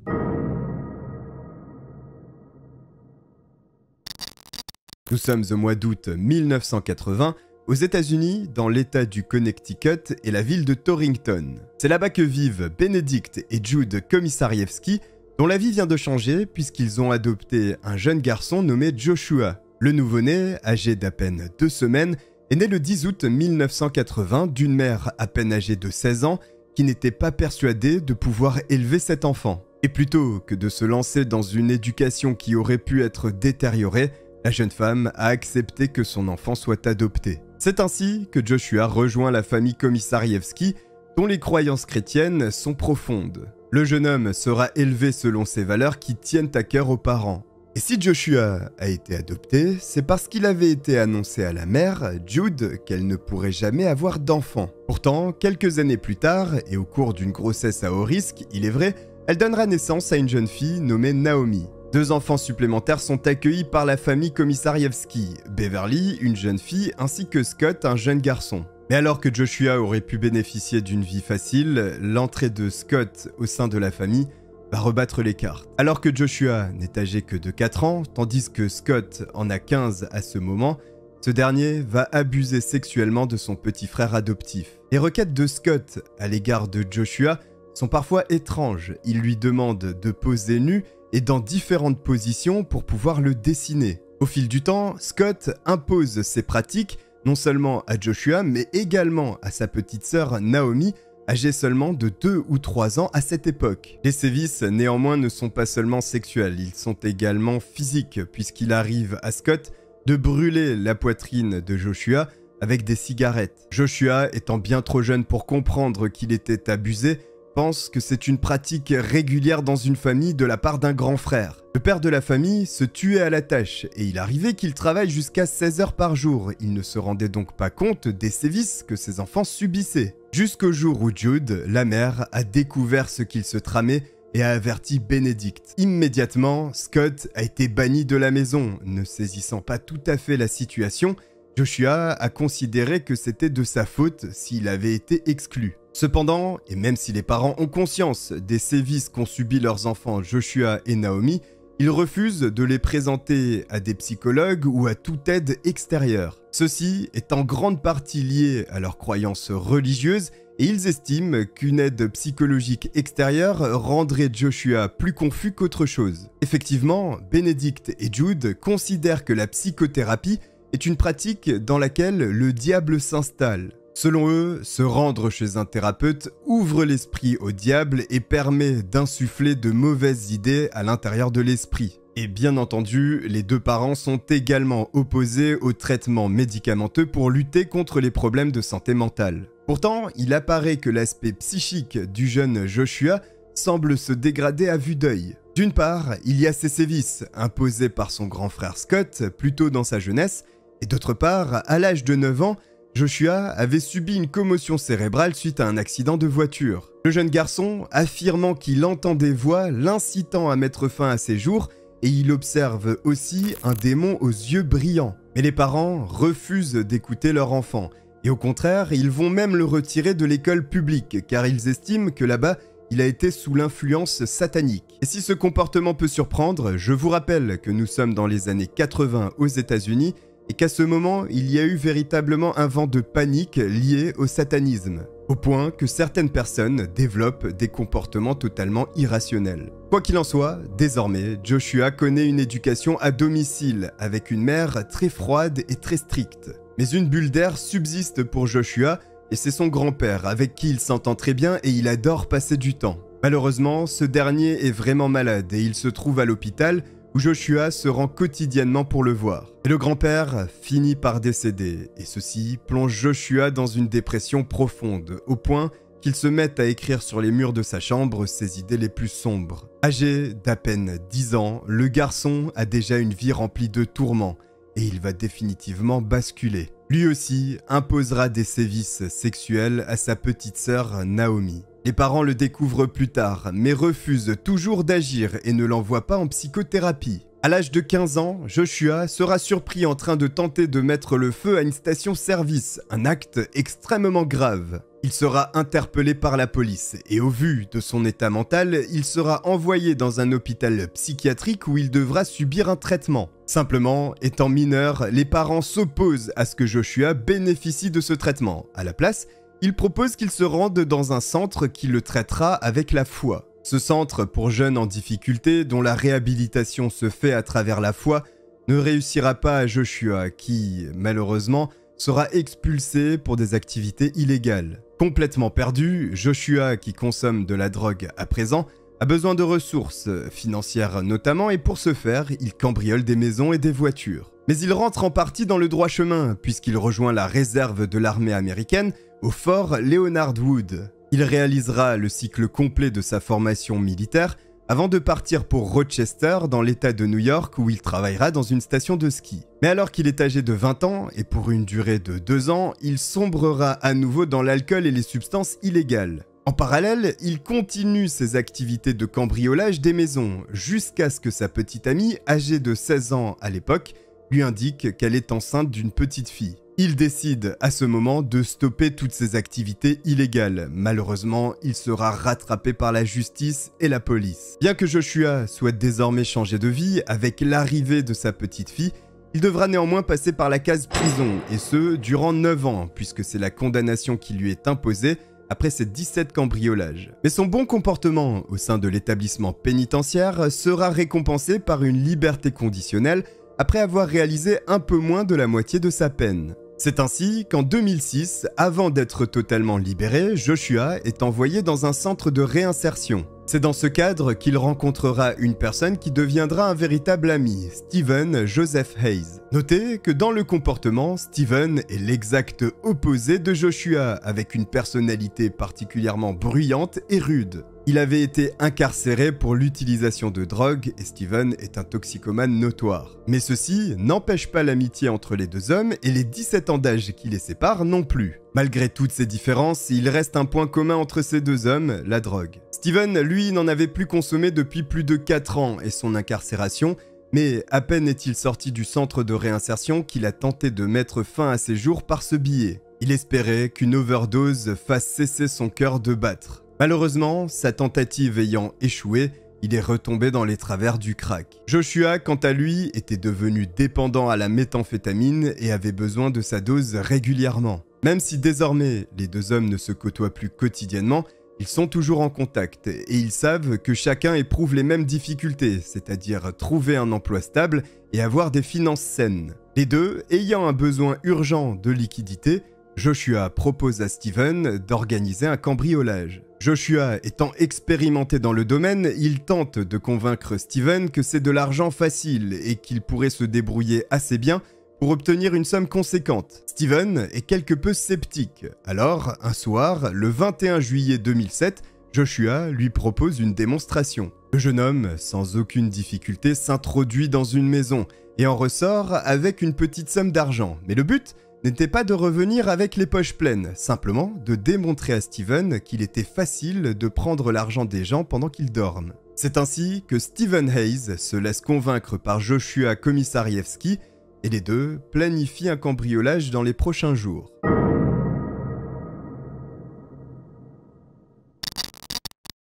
Nous sommes au mois d'août 1980. Aux États-Unis, dans l'état du Connecticut et la ville de Torrington. C'est là-bas que vivent Benedict et Jude Komisarjewski, dont la vie vient de changer puisqu'ils ont adopté un jeune garçon nommé Joshua. Le nouveau-né, âgé d'à peine 2 semaines, est né le 10 août 1980 d'une mère à peine âgée de 16 ans qui n'était pas persuadée de pouvoir élever cet enfant. Et plutôt que de se lancer dans une éducation qui aurait pu être détériorée, la jeune femme a accepté que son enfant soit adopté. C'est ainsi que Joshua rejoint la famille Komisarjewski, dont les croyances chrétiennes sont profondes. Le jeune homme sera élevé selon ses valeurs qui tiennent à cœur aux parents. Et si Joshua a été adopté, c'est parce qu'il avait été annoncé à la mère, Jude, qu'elle ne pourrait jamais avoir d'enfant. Pourtant, quelques années plus tard, et au cours d'une grossesse à haut risque, il est vrai, elle donnera naissance à une jeune fille nommée Naomi. 2 enfants supplémentaires sont accueillis par la famille Komisarjewski, Beverly, une jeune fille, ainsi que Scott, un jeune garçon. Mais alors que Joshua aurait pu bénéficier d'une vie facile, l'entrée de Scott au sein de la famille va rebattre les cartes. Alors que Joshua n'est âgé que de 4 ans, tandis que Scott en a 15 à ce moment, ce dernier va abuser sexuellement de son petit frère adoptif. Les requêtes de Scott à l'égard de Joshua sont parfois étranges. Il lui demande de poser nu et dans différentes positions pour pouvoir le dessiner. Au fil du temps, Scott impose ses pratiques non seulement à Joshua, mais également à sa petite sœur Naomi, âgée seulement de 2 ou 3 ans à cette époque. Les sévices néanmoins ne sont pas seulement sexuels, ils sont également physiques, puisqu'il arrive à Scott de brûler la poitrine de Joshua avec des cigarettes. Joshua, étant bien trop jeune pour comprendre qu'il était abusé, pense que c'est une pratique régulière dans une famille de la part d'un grand frère. Le père de la famille se tuait à la tâche et il arrivait qu'il travaille jusqu'à 16 heures par jour. Il ne se rendait donc pas compte des sévices que ses enfants subissaient. Jusqu'au jour où Jude, la mère, a découvert ce qu'il se tramait et a averti Benedict. Immédiatement, Scott a été banni de la maison. Ne saisissant pas tout à fait la situation, Joshua a considéré que c'était de sa faute s'il avait été exclu. Cependant, et même si les parents ont conscience des sévices qu'ont subis leurs enfants Joshua et Naomi, ils refusent de les présenter à des psychologues ou à toute aide extérieure. Ceci est en grande partie lié à leurs croyances religieuses et ils estiment qu'une aide psychologique extérieure rendrait Joshua plus confus qu'autre chose. Effectivement, Benedict et Jude considèrent que la psychothérapie est une pratique dans laquelle le diable s'installe. Selon eux, se rendre chez un thérapeute ouvre l'esprit au diable et permet d'insuffler de mauvaises idées à l'intérieur de l'esprit. Et bien entendu, les 2 parents sont également opposés aux traitements médicamenteux pour lutter contre les problèmes de santé mentale. Pourtant, il apparaît que l'aspect psychique du jeune Joshua semble se dégrader à vue d'œil. D'une part, il y a ses sévices imposés par son grand frère Scott, plutôt dans sa jeunesse, et d'autre part, à l'âge de 9 ans, Joshua avait subi une commotion cérébrale suite à un accident de voiture. Le jeune garçon, affirmant qu'il entend des voix l'incitant à mettre fin à ses jours, et il observe aussi un démon aux yeux brillants. Mais les parents refusent d'écouter leur enfant, et au contraire, ils vont même le retirer de l'école publique, car ils estiment que là-bas, il a été sous l'influence satanique. Et si ce comportement peut surprendre, je vous rappelle que nous sommes dans les années 80 aux États-Unis, et qu'à ce moment, il y a eu véritablement un vent de panique lié au satanisme, au point que certaines personnes développent des comportements totalement irrationnels. Quoi qu'il en soit, désormais, Joshua connaît une éducation à domicile, avec une mère très froide et très stricte. Mais une bulle d'air subsiste pour Joshua, et c'est son grand-père, avec qui il s'entend très bien et il adore passer du temps. Malheureusement, ce dernier est vraiment malade et il se trouve à l'hôpital, où Joshua se rend quotidiennement pour le voir. Et le grand-père finit par décéder, et ceci plonge Joshua dans une dépression profonde, au point qu'il se met à écrire sur les murs de sa chambre ses idées les plus sombres. Âgé d'à peine 10 ans, le garçon a déjà une vie remplie de tourments, et il va définitivement basculer. Lui aussi imposera des sévices sexuels à sa petite sœur Naomi. Les parents le découvrent plus tard, mais refusent toujours d'agir et ne l'envoient pas en psychothérapie. À l'âge de 15 ans, Joshua sera surpris en train de tenter de mettre le feu à une station-service, un acte extrêmement grave. Il sera interpellé par la police et au vu de son état mental, il sera envoyé dans un hôpital psychiatrique où il devra subir un traitement. Simplement, étant mineur, les parents s'opposent à ce que Joshua bénéficie de ce traitement. À la place, il propose qu'il se rende dans un centre qui le traitera avec la foi. Ce centre pour jeunes en difficulté, dont la réhabilitation se fait à travers la foi, ne réussira pas à Joshua, qui, malheureusement, sera expulsé pour des activités illégales. Complètement perdu, Joshua, qui consomme de la drogue à présent, a besoin de ressources, financières notamment, et pour ce faire, il cambriole des maisons et des voitures. Mais il rentre en partie dans le droit chemin, puisqu'il rejoint la réserve de l'armée américaine, au fort Leonard Wood. Il réalisera le cycle complet de sa formation militaire avant de partir pour Rochester dans l'état de New York où il travaillera dans une station de ski. Mais alors qu'il est âgé de 20 ans et pour une durée de 2 ans, il sombrera à nouveau dans l'alcool et les substances illégales. En parallèle, il continue ses activités de cambriolage des maisons jusqu'à ce que sa petite amie, âgée de 16 ans à l'époque, lui indique qu'elle est enceinte d'une petite fille. Il décide à ce moment de stopper toutes ses activités illégales. Malheureusement, il sera rattrapé par la justice et la police. Bien que Joshua souhaite désormais changer de vie avec l'arrivée de sa petite fille, il devra néanmoins passer par la case prison, et ce, durant 9 ans, puisque c'est la condamnation qui lui est imposée après ses 17 cambriolages. Mais son bon comportement au sein de l'établissement pénitentiaire sera récompensé par une liberté conditionnelle après avoir réalisé un peu moins de la moitié de sa peine. C'est ainsi qu'en 2006, avant d'être totalement libéré, Joshua est envoyé dans un centre de réinsertion. C'est dans ce cadre qu'il rencontrera une personne qui deviendra un véritable ami, Steven Joseph Hayes. Notez que dans le comportement, Steven est l'exact opposé de Joshua, avec une personnalité particulièrement bruyante et rude. Il avait été incarcéré pour l'utilisation de drogue et Steven est un toxicomane notoire. Mais ceci n'empêche pas l'amitié entre les deux hommes et les 17 ans d'âge qui les séparent non plus. Malgré toutes ces différences, il reste un point commun entre ces deux hommes, la drogue. Steven, lui, n'en avait plus consommé depuis plus de 4 ans et son incarcération, mais à peine est-il sorti du centre de réinsertion qu'il a tenté de mettre fin à ses jours par ce biais. Il espérait qu'une overdose fasse cesser son cœur de battre. Malheureusement, sa tentative ayant échoué, il est retombé dans les travers du crack. Joshua, quant à lui, était devenu dépendant à la méthamphétamine et avait besoin de sa dose régulièrement. Même si désormais, les deux hommes ne se côtoient plus quotidiennement, ils sont toujours en contact et ils savent que chacun éprouve les mêmes difficultés, c'est-à-dire trouver un emploi stable et avoir des finances saines. Les deux, ayant un besoin urgent de liquidité, Joshua propose à Steven d'organiser un cambriolage. Joshua étant expérimenté dans le domaine, il tente de convaincre Steven que c'est de l'argent facile et qu'il pourrait se débrouiller assez bien pour obtenir une somme conséquente. Steven est quelque peu sceptique. Alors, un soir, le 21 juillet 2007, Joshua lui propose une démonstration. Le jeune homme, sans aucune difficulté, s'introduit dans une maison et en ressort avec une petite somme d'argent. Mais le but n'était pas de revenir avec les poches pleines, simplement de démontrer à Steven qu'il était facile de prendre l'argent des gens pendant qu'ils dorment. C'est ainsi que Steven Hayes se laisse convaincre par Joshua Komisarjewski et les deux planifient un cambriolage dans les prochains jours.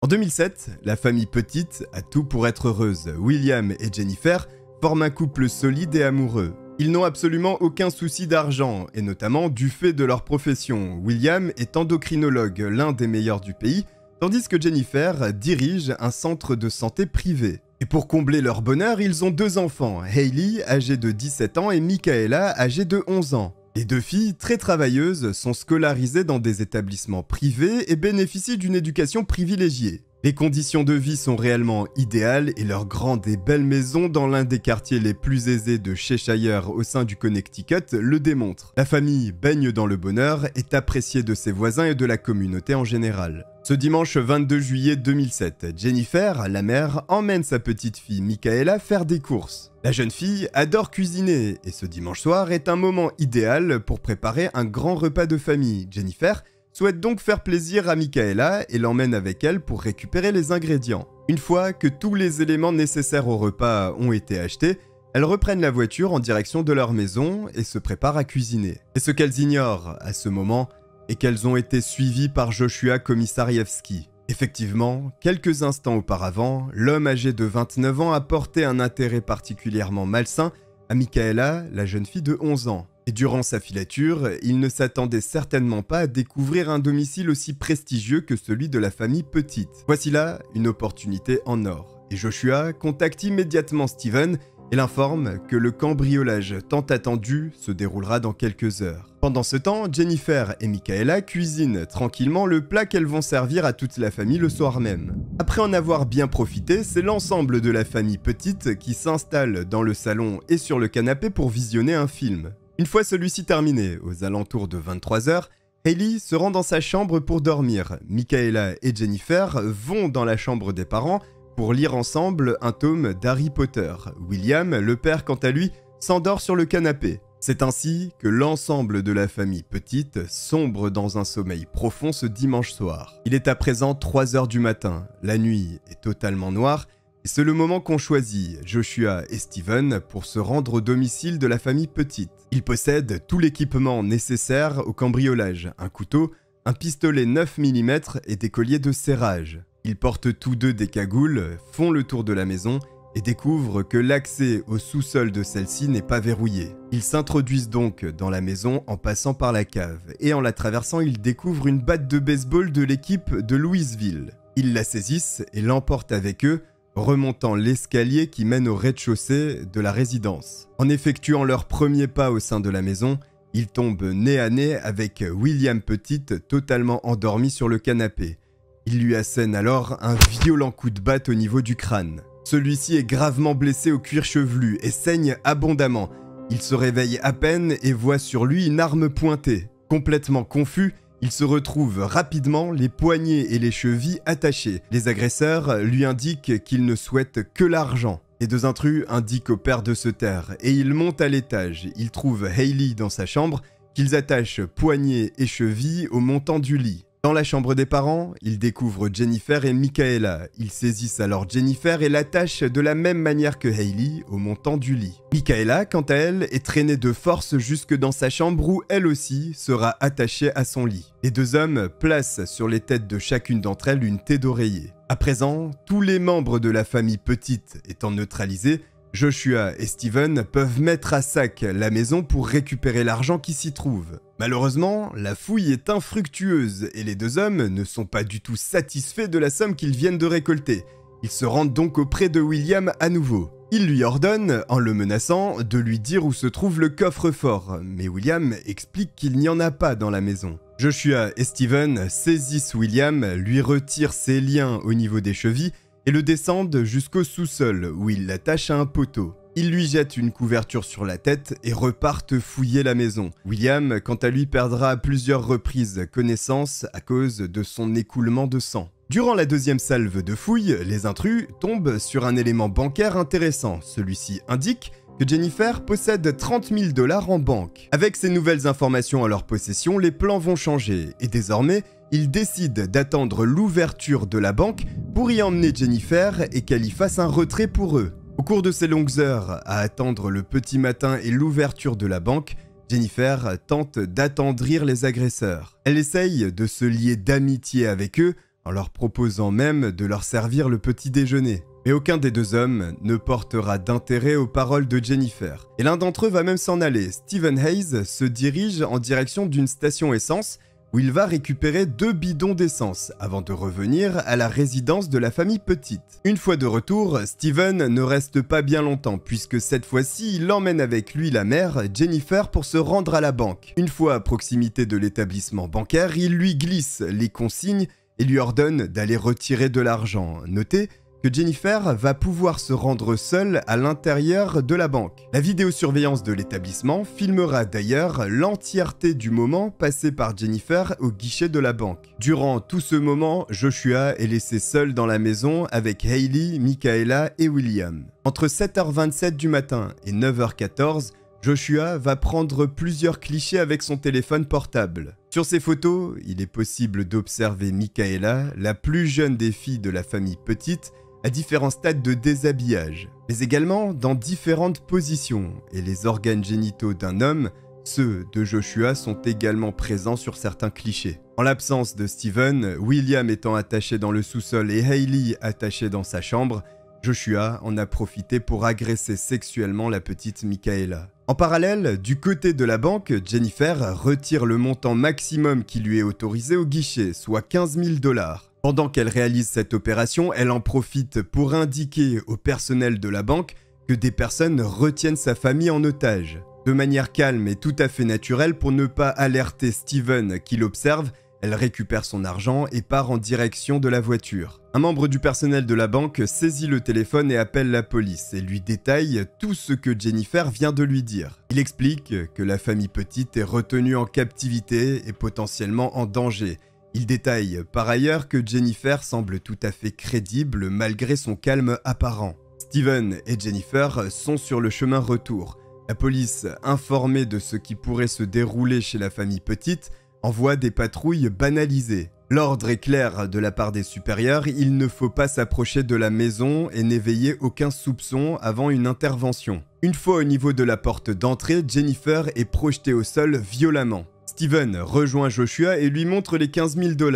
En 2007, la famille Petit a tout pour être heureuse. William et Jennifer forment un couple solide et amoureux. Ils n'ont absolument aucun souci d'argent, et notamment du fait de leur profession. William est endocrinologue, l'un des meilleurs du pays, tandis que Jennifer dirige un centre de santé privé. Et pour combler leur bonheur, ils ont deux enfants, Hayley, âgée de 17 ans, et Michaela, âgée de 11 ans. Les deux filles, très travailleuses, sont scolarisées dans des établissements privés et bénéficient d'une éducation privilégiée. Les conditions de vie sont réellement idéales et leur grande et belle maison dans l'un des quartiers les plus aisés de Cheshire au sein du Connecticut le démontre. La famille baigne dans le bonheur, est appréciée de ses voisins et de la communauté en général. Ce dimanche 22 juillet 2007, Jennifer, la mère, emmène sa petite fille Michaela faire des courses. La jeune fille adore cuisiner et ce dimanche soir est un moment idéal pour préparer un grand repas de famille. Jennifer souhaite donc faire plaisir à Michaela et l'emmène avec elle pour récupérer les ingrédients. Une fois que tous les éléments nécessaires au repas ont été achetés, elles reprennent la voiture en direction de leur maison et se préparent à cuisiner. Et ce qu'elles ignorent à ce moment est qu'elles ont été suivies par Joshua Komisarjewski. Effectivement, quelques instants auparavant, l'homme âgé de 29 ans a porté un intérêt particulièrement malsain à Michaela, la jeune fille de 11 ans. Et durant sa filature, il ne s'attendait certainement pas à découvrir un domicile aussi prestigieux que celui de la famille Petit. Voici là une opportunité en or. Et Joshua contacte immédiatement Steven et l'informe que le cambriolage tant attendu se déroulera dans quelques heures. Pendant ce temps, Jennifer et Michaela cuisinent tranquillement le plat qu'elles vont servir à toute la famille le soir même. Après en avoir bien profité, c'est l'ensemble de la famille Petite qui s'installe dans le salon et sur le canapé pour visionner un film. Une fois celui-ci terminé, aux alentours de 23 h, Hayley se rend dans sa chambre pour dormir. Michaela et Jennifer vont dans la chambre des parents pour lire ensemble un tome d'Harry Potter. William, le père quant à lui, s'endort sur le canapé. C'est ainsi que l'ensemble de la famille Petite sombre dans un sommeil profond ce dimanche soir. Il est à présent 3 h du matin, la nuit est totalement noire et c'est le moment qu'ont choisi Joshua et Steven pour se rendre au domicile de la famille Petite. Ils possèdent tout l'équipement nécessaire au cambriolage, un couteau, un pistolet 9 mm et des colliers de serrage. Ils portent tous deux des cagoules, font le tour de la maison et découvrent que l'accès au sous-sol de celle-ci n'est pas verrouillé. Ils s'introduisent donc dans la maison en passant par la cave et en la traversant, ils découvrent une batte de baseball de l'équipe de Louisville. Ils la saisissent et l'emportent avec eux, remontant l'escalier qui mène au rez-de-chaussée de la résidence. En effectuant leur premier pas au sein de la maison, ils tombent nez à nez avec William Petit totalement endormi sur le canapé. Il lui assène alors un violent coup de batte au niveau du crâne. Celui-ci est gravement blessé au cuir chevelu et saigne abondamment. Il se réveille à peine et voit sur lui une arme pointée. Complètement confus, il se retrouve rapidement les poignets et les chevilles attachés. Les agresseurs lui indiquent qu'ils ne souhaitent que l'argent. Les deux intrus indiquent au père de se taire et ils montent à l'étage. Ils trouvent Hayley dans sa chambre qu'ils attachent poignets et chevilles au montant du lit. Dans la chambre des parents, ils découvrent Jennifer et Michaela. Ils saisissent alors Jennifer et l'attachent de la même manière que Hayley au montant du lit. Michaela, quant à elle, est traînée de force jusque dans sa chambre où elle aussi sera attachée à son lit. Les deux hommes placent sur les têtes de chacune d'entre elles une taie d'oreiller. À présent, tous les membres de la famille Petite étant neutralisés, Joshua et Steven peuvent mettre à sac la maison pour récupérer l'argent qui s'y trouve. Malheureusement, la fouille est infructueuse et les deux hommes ne sont pas du tout satisfaits de la somme qu'ils viennent de récolter. Ils se rendent donc auprès de William à nouveau. Il lui ordonne, en le menaçant, de lui dire où se trouve le coffre-fort, mais William explique qu'il n'y en a pas dans la maison. Joshua et Steven saisissent William, lui retirent ses liens au niveau des chevilles et le descendent jusqu'au sous-sol où ils l'attachent à un poteau. Ils lui jettent une couverture sur la tête et repartent fouiller la maison. William, quant à lui, perdra à plusieurs reprises connaissance à cause de son écoulement de sang. Durant la deuxième salve de fouilles, les intrus tombent sur un élément bancaire intéressant. Celui-ci indique que Jennifer possède 30 000 $ en banque. Avec ces nouvelles informations en leur possession, les plans vont changer et désormais, ils décident d'attendre l'ouverture de la banque pour y emmener Jennifer et qu'elle y fasse un retrait pour eux. Au cours de ces longues heures à attendre le petit matin et l'ouverture de la banque, Jennifer tente d'attendrir les agresseurs. Elle essaye de se lier d'amitié avec eux en leur proposant même de leur servir le petit déjeuner. Mais aucun des deux hommes ne portera d'intérêt aux paroles de Jennifer. Et l'un d'entre eux va même s'en aller. Steven Hayes se dirige en direction d'une station essence où il va récupérer 2 bidons d'essence avant de revenir à la résidence de la famille Petit. Une fois de retour, Steven ne reste pas bien longtemps puisque cette fois-ci, il emmène avec lui la mère, Jennifer, pour se rendre à la banque. Une fois à proximité de l'établissement bancaire, il lui glisse les consignes et lui ordonne d'aller retirer de l'argent. Notez que Jennifer va pouvoir se rendre seule à l'intérieur de la banque. La vidéosurveillance de l'établissement filmera d'ailleurs l'entièreté du moment passé par Jennifer au guichet de la banque. Durant tout ce moment, Joshua est laissé seul dans la maison avec Hayley, Michaela et William. Entre 7h27 du matin et 9h14, Joshua va prendre plusieurs clichés avec son téléphone portable. Sur ces photos, il est possible d'observer Michaela, la plus jeune des filles de la famille Petite, à différents stades de déshabillage, mais également dans différentes positions, et les organes génitaux d'un homme, ceux de Joshua, sont également présents sur certains clichés. En l'absence de Steven, William étant attaché dans le sous-sol et Hayley attaché dans sa chambre, Joshua en a profité pour agresser sexuellement la petite Michaela. En parallèle, du côté de la banque, Jennifer retire le montant maximum qui lui est autorisé au guichet, soit 15 000 $. Pendant qu'elle réalise cette opération, elle en profite pour indiquer au personnel de la banque que des personnes retiennent sa famille en otage. De manière calme et tout à fait naturelle pour ne pas alerter Steven qui l'observe, elle récupère son argent et part en direction de la voiture. Un membre du personnel de la banque saisit le téléphone et appelle la police et lui détaille tout ce que Jennifer vient de lui dire. Il explique que la famille Petite est retenue en captivité et potentiellement en danger. Il détaille par ailleurs que Jennifer semble tout à fait crédible malgré son calme apparent. Steven et Jennifer sont sur le chemin retour. La police, informée de ce qui pourrait se dérouler chez la famille Petite, envoie des patrouilles banalisées. L'ordre est clair de la part des supérieurs, il ne faut pas s'approcher de la maison et n'éveiller aucun soupçon avant une intervention. Une fois au niveau de la porte d'entrée, Jennifer est projetée au sol violemment. Steven rejoint Joshua et lui montre les 15 000 $.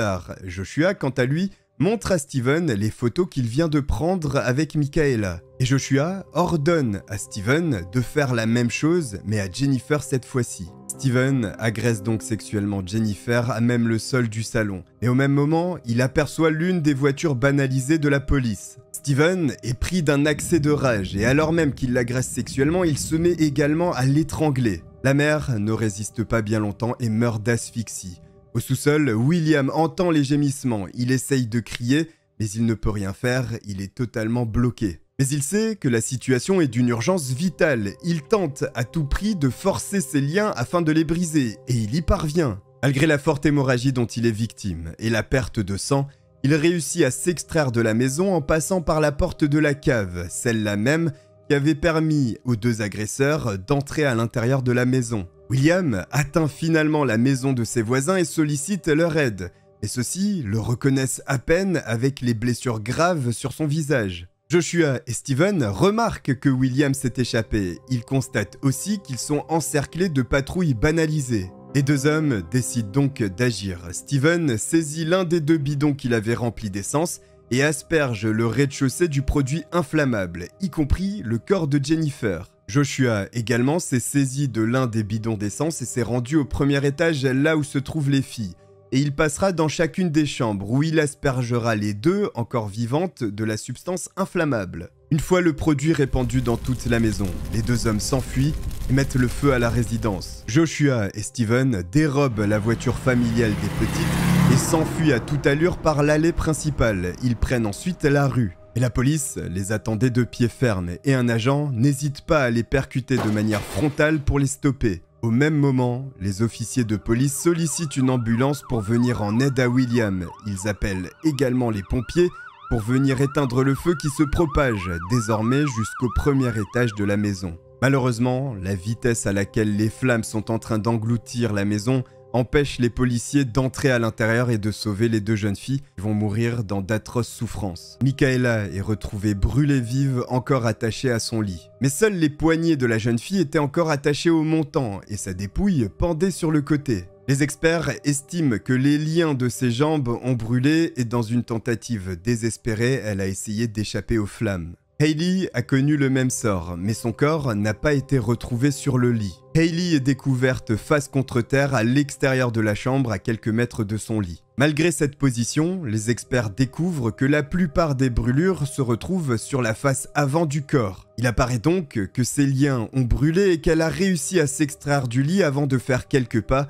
Joshua, quant à lui, montre à Steven les photos qu'il vient de prendre avec Michaela. Et Joshua ordonne à Steven de faire la même chose, mais à Jennifer cette fois-ci. Steven agresse donc sexuellement Jennifer à même le sol du salon. Et au même moment, il aperçoit l'une des voitures banalisées de la police. Steven est pris d'un accès de rage et alors même qu'il l'agresse sexuellement, il se met également à l'étrangler. La mère ne résiste pas bien longtemps et meurt d'asphyxie. Au sous-sol, William entend les gémissements, il essaye de crier, mais il ne peut rien faire, il est totalement bloqué. Mais il sait que la situation est d'une urgence vitale, il tente à tout prix de forcer ses liens afin de les briser, et il y parvient. Malgré la forte hémorragie dont il est victime et la perte de sang, il réussit à s'extraire de la maison en passant par la porte de la cave, celle-là même qui avait permis aux deux agresseurs d'entrer à l'intérieur de la maison. William atteint finalement la maison de ses voisins et sollicite leur aide, et ceux-ci le reconnaissent à peine avec les blessures graves sur son visage. Joshua et Steven remarquent que William s'est échappé, ils constatent aussi qu'ils sont encerclés de patrouilles banalisées. Les deux hommes décident donc d'agir. Steven saisit l'un des 2 bidons qu'il avait rempli d'essence et asperge le rez-de-chaussée du produit inflammable, y compris le corps de Jennifer. Joshua également s'est saisi de l'un des bidons d'essence et s'est rendu au premier étage là où se trouvent les filles. Et il passera dans chacune des chambres où il aspergera les 2 encore vivantes de la substance inflammable. Une fois le produit répandu dans toute la maison, les 2 hommes s'enfuient et mettent le feu à la résidence. Joshua et Steven dérobent la voiture familiale des Petites et s'enfuient à toute allure par l'allée principale. Ils prennent ensuite la rue. Et la police les attendait de pied ferme et un agent n'hésite pas à les percuter de manière frontale pour les stopper. Au même moment, les officiers de police sollicitent une ambulance pour venir en aide à William. Ils appellent également les pompiers pour venir éteindre le feu qui se propage désormais jusqu'au premier étage de la maison. Malheureusement, la vitesse à laquelle les flammes sont en train d'engloutir la maison empêche les policiers d'entrer à l'intérieur et de sauver les deux jeunes filles qui vont mourir dans d'atroces souffrances. Michaela est retrouvée brûlée vive, encore attachée à son lit. Mais seuls les poignets de la jeune fille étaient encore attachés au montant et sa dépouille pendait sur le côté. Les experts estiment que les liens de ses jambes ont brûlé et dans une tentative désespérée, elle a essayé d'échapper aux flammes. Hayley a connu le même sort, mais son corps n'a pas été retrouvé sur le lit. Hayley est découverte face contre terre à l'extérieur de la chambre à quelques mètres de son lit. Malgré cette position, les experts découvrent que la plupart des brûlures se retrouvent sur la face avant du corps. Il apparaît donc que ses liens ont brûlé et qu'elle a réussi à s'extraire du lit avant de faire quelques pas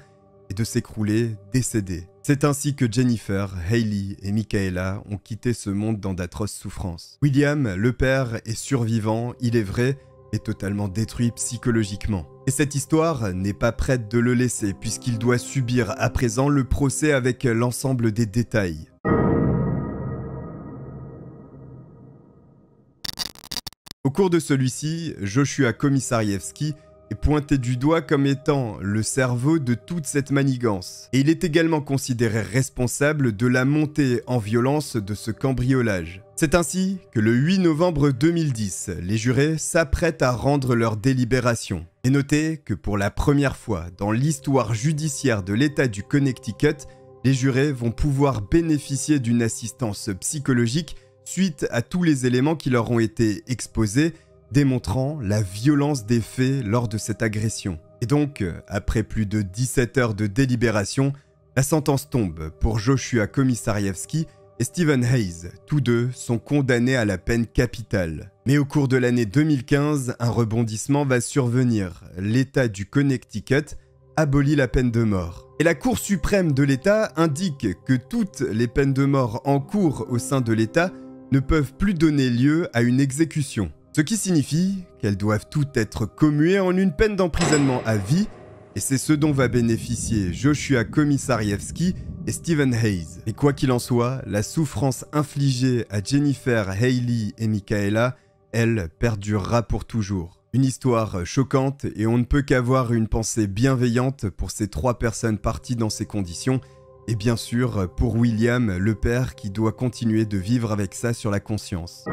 et de s'écrouler, décédée. C'est ainsi que Jennifer, Hayley et Michaela ont quitté ce monde dans d'atroces souffrances. William, le père, est survivant, il est vrai, mais totalement détruit psychologiquement. Et cette histoire n'est pas prête de le laisser, puisqu'il doit subir à présent le procès avec l'ensemble des détails. Au cours de celui-ci, Joshua Komisarjewski est pointé du doigt comme étant le cerveau de toute cette manigance. Et il est également considéré responsable de la montée en violence de ce cambriolage. C'est ainsi que le 8 novembre 2010, les jurés s'apprêtent à rendre leur délibération. Et notez que pour la première fois dans l'histoire judiciaire de l'État du Connecticut, les jurés vont pouvoir bénéficier d'une assistance psychologique suite à tous les éléments qui leur ont été exposés, démontrant la violence des faits lors de cette agression. Et donc, après plus de 17 heures de délibération, la sentence tombe pour Joshua Komisarjewski et Steven Hayes. Tous deux sont condamnés à la peine capitale. Mais au cours de l'année 2015, un rebondissement va survenir. L'État du Connecticut abolit la peine de mort. Et la Cour suprême de l'État indique que toutes les peines de mort en cours au sein de l'État ne peuvent plus donner lieu à une exécution. Ce qui signifie qu'elles doivent toutes être commuées en une peine d'emprisonnement à vie, et c'est ce dont va bénéficier Joshua Komisarjewski et Steven Hayes. Et quoi qu'il en soit, la souffrance infligée à Jennifer, Hayley et Michaela, elle, perdurera pour toujours. Une histoire choquante et on ne peut qu'avoir une pensée bienveillante pour ces trois personnes parties dans ces conditions, et bien sûr pour William, le père, qui doit continuer de vivre avec ça sur la conscience.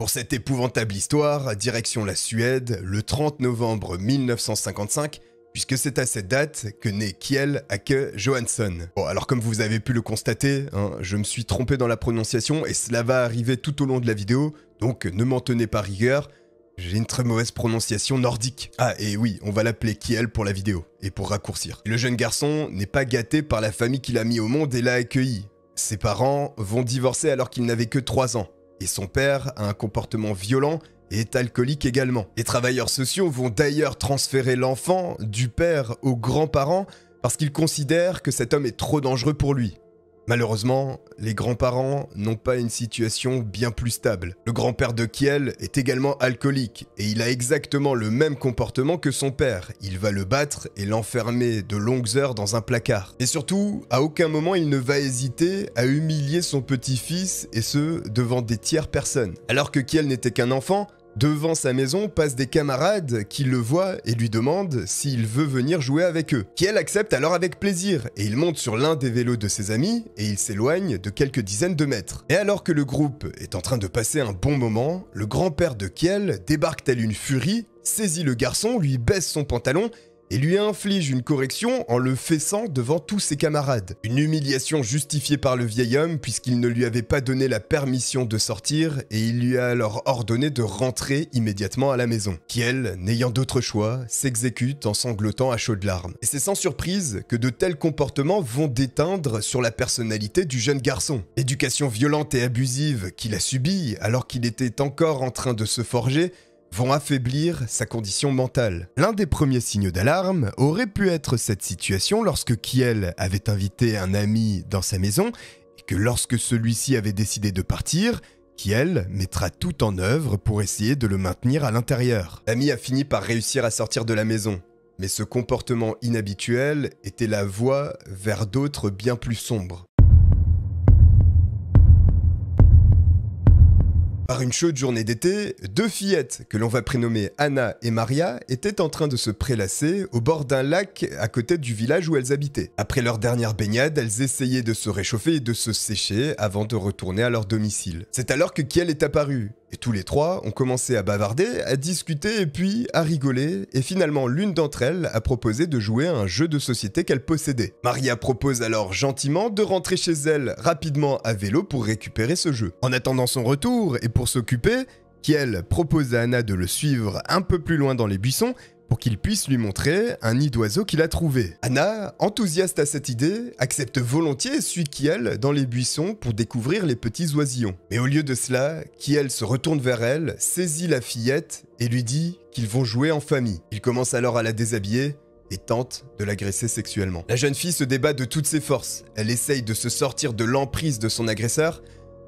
Pour cette épouvantable histoire, direction la Suède, le 30 novembre 1955, puisque c'est à cette date que naît Kjell Ake Johansson. Bon, alors comme vous avez pu le constater, je me suis trompé dans la prononciation et cela va arriver tout au long de la vidéo, donc ne m'en tenez pas rigueur, j'ai une très mauvaise prononciation nordique. Ah, et oui, on va l'appeler Kjell pour la vidéo, et pour raccourcir. Le jeune garçon n'est pas gâté par la famille qu'il a mis au monde et l'a accueilli. Ses parents vont divorcer alors qu'il n'avait que 3 ans. Et son père a un comportement violent et est alcoolique également. Les travailleurs sociaux vont d'ailleurs transférer l'enfant du père aux grands-parents parce qu'ils considèrent que cet homme est trop dangereux pour lui. Malheureusement, les grands-parents n'ont pas une situation bien plus stable. Le grand-père de Kjell est également alcoolique et il a exactement le même comportement que son père. Il va le battre et l'enfermer de longues heures dans un placard. Et surtout, à aucun moment il ne va hésiter à humilier son petit-fils et ce, devant des tiers personnes. Alors que Kjell n'était qu'un enfant, devant sa maison passent des camarades qui le voient et lui demandent s'il veut venir jouer avec eux. Kjell accepte alors avec plaisir et il monte sur l'un des vélos de ses amis et il s'éloigne de quelques dizaines de mètres. Et alors que le groupe est en train de passer un bon moment, le grand-père de Kjell débarque tel une furie, saisit le garçon, lui baisse son pantalon et lui inflige une correction en le fessant devant tous ses camarades. Une humiliation justifiée par le vieil homme puisqu'il ne lui avait pas donné la permission de sortir et il lui a alors ordonné de rentrer immédiatement à la maison. Kjell, n'ayant d'autre choix, s'exécute en sanglotant à chaudes larmes. Et c'est sans surprise que de tels comportements vont déteindre sur la personnalité du jeune garçon. L'éducation violente et abusive qu'il a subie alors qu'il était encore en train de se forger vont affaiblir sa condition mentale. L'un des premiers signaux d'alarme aurait pu être cette situation lorsque Kjell avait invité un ami dans sa maison et que lorsque celui-ci avait décidé de partir, Kjell mettra tout en œuvre pour essayer de le maintenir à l'intérieur. L'ami a fini par réussir à sortir de la maison, mais ce comportement inhabituel était la voie vers d'autres bien plus sombres. Par une chaude journée d'été, deux fillettes, que l'on va prénommer Anna et Maria, étaient en train de se prélasser au bord d'un lac à côté du village où elles habitaient. Après leur dernière baignade, elles essayaient de se réchauffer et de se sécher avant de retourner à leur domicile. C'est alors que Kjell est apparu. Et tous les trois ont commencé à bavarder, à discuter et puis à rigoler, et finalement l'une d'entre elles a proposé de jouer à un jeu de société qu'elle possédait. Maria propose alors gentiment de rentrer chez elle rapidement à vélo pour récupérer ce jeu. En attendant son retour et pour s'occuper, Kjell propose à Anna de le suivre un peu plus loin dans les buissons pour qu'il puisse lui montrer un nid d'oiseau qu'il a trouvé. Anna, enthousiaste à cette idée, accepte volontiers et suit Kjell dans les buissons pour découvrir les petits oisillons. Mais au lieu de cela, Kjell se retourne vers elle, saisit la fillette et lui dit qu'ils vont jouer en famille. Il commence alors à la déshabiller et tente de l'agresser sexuellement. La jeune fille se débat de toutes ses forces. Elle essaye de se sortir de l'emprise de son agresseur.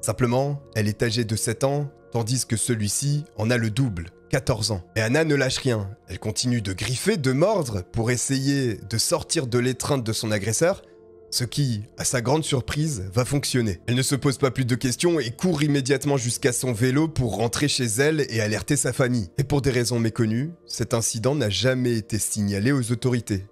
Simplement, elle est âgée de 7 ans, tandis que celui-ci en a le double, 14 ans. Et Anna ne lâche rien. Elle continue de griffer, de mordre, pour essayer de sortir de l'étreinte de son agresseur, ce qui, à sa grande surprise, va fonctionner. Elle ne se pose pas plus de questions et court immédiatement jusqu'à son vélo pour rentrer chez elle et alerter sa famille. Et pour des raisons méconnues, cet incident n'a jamais été signalé aux autorités.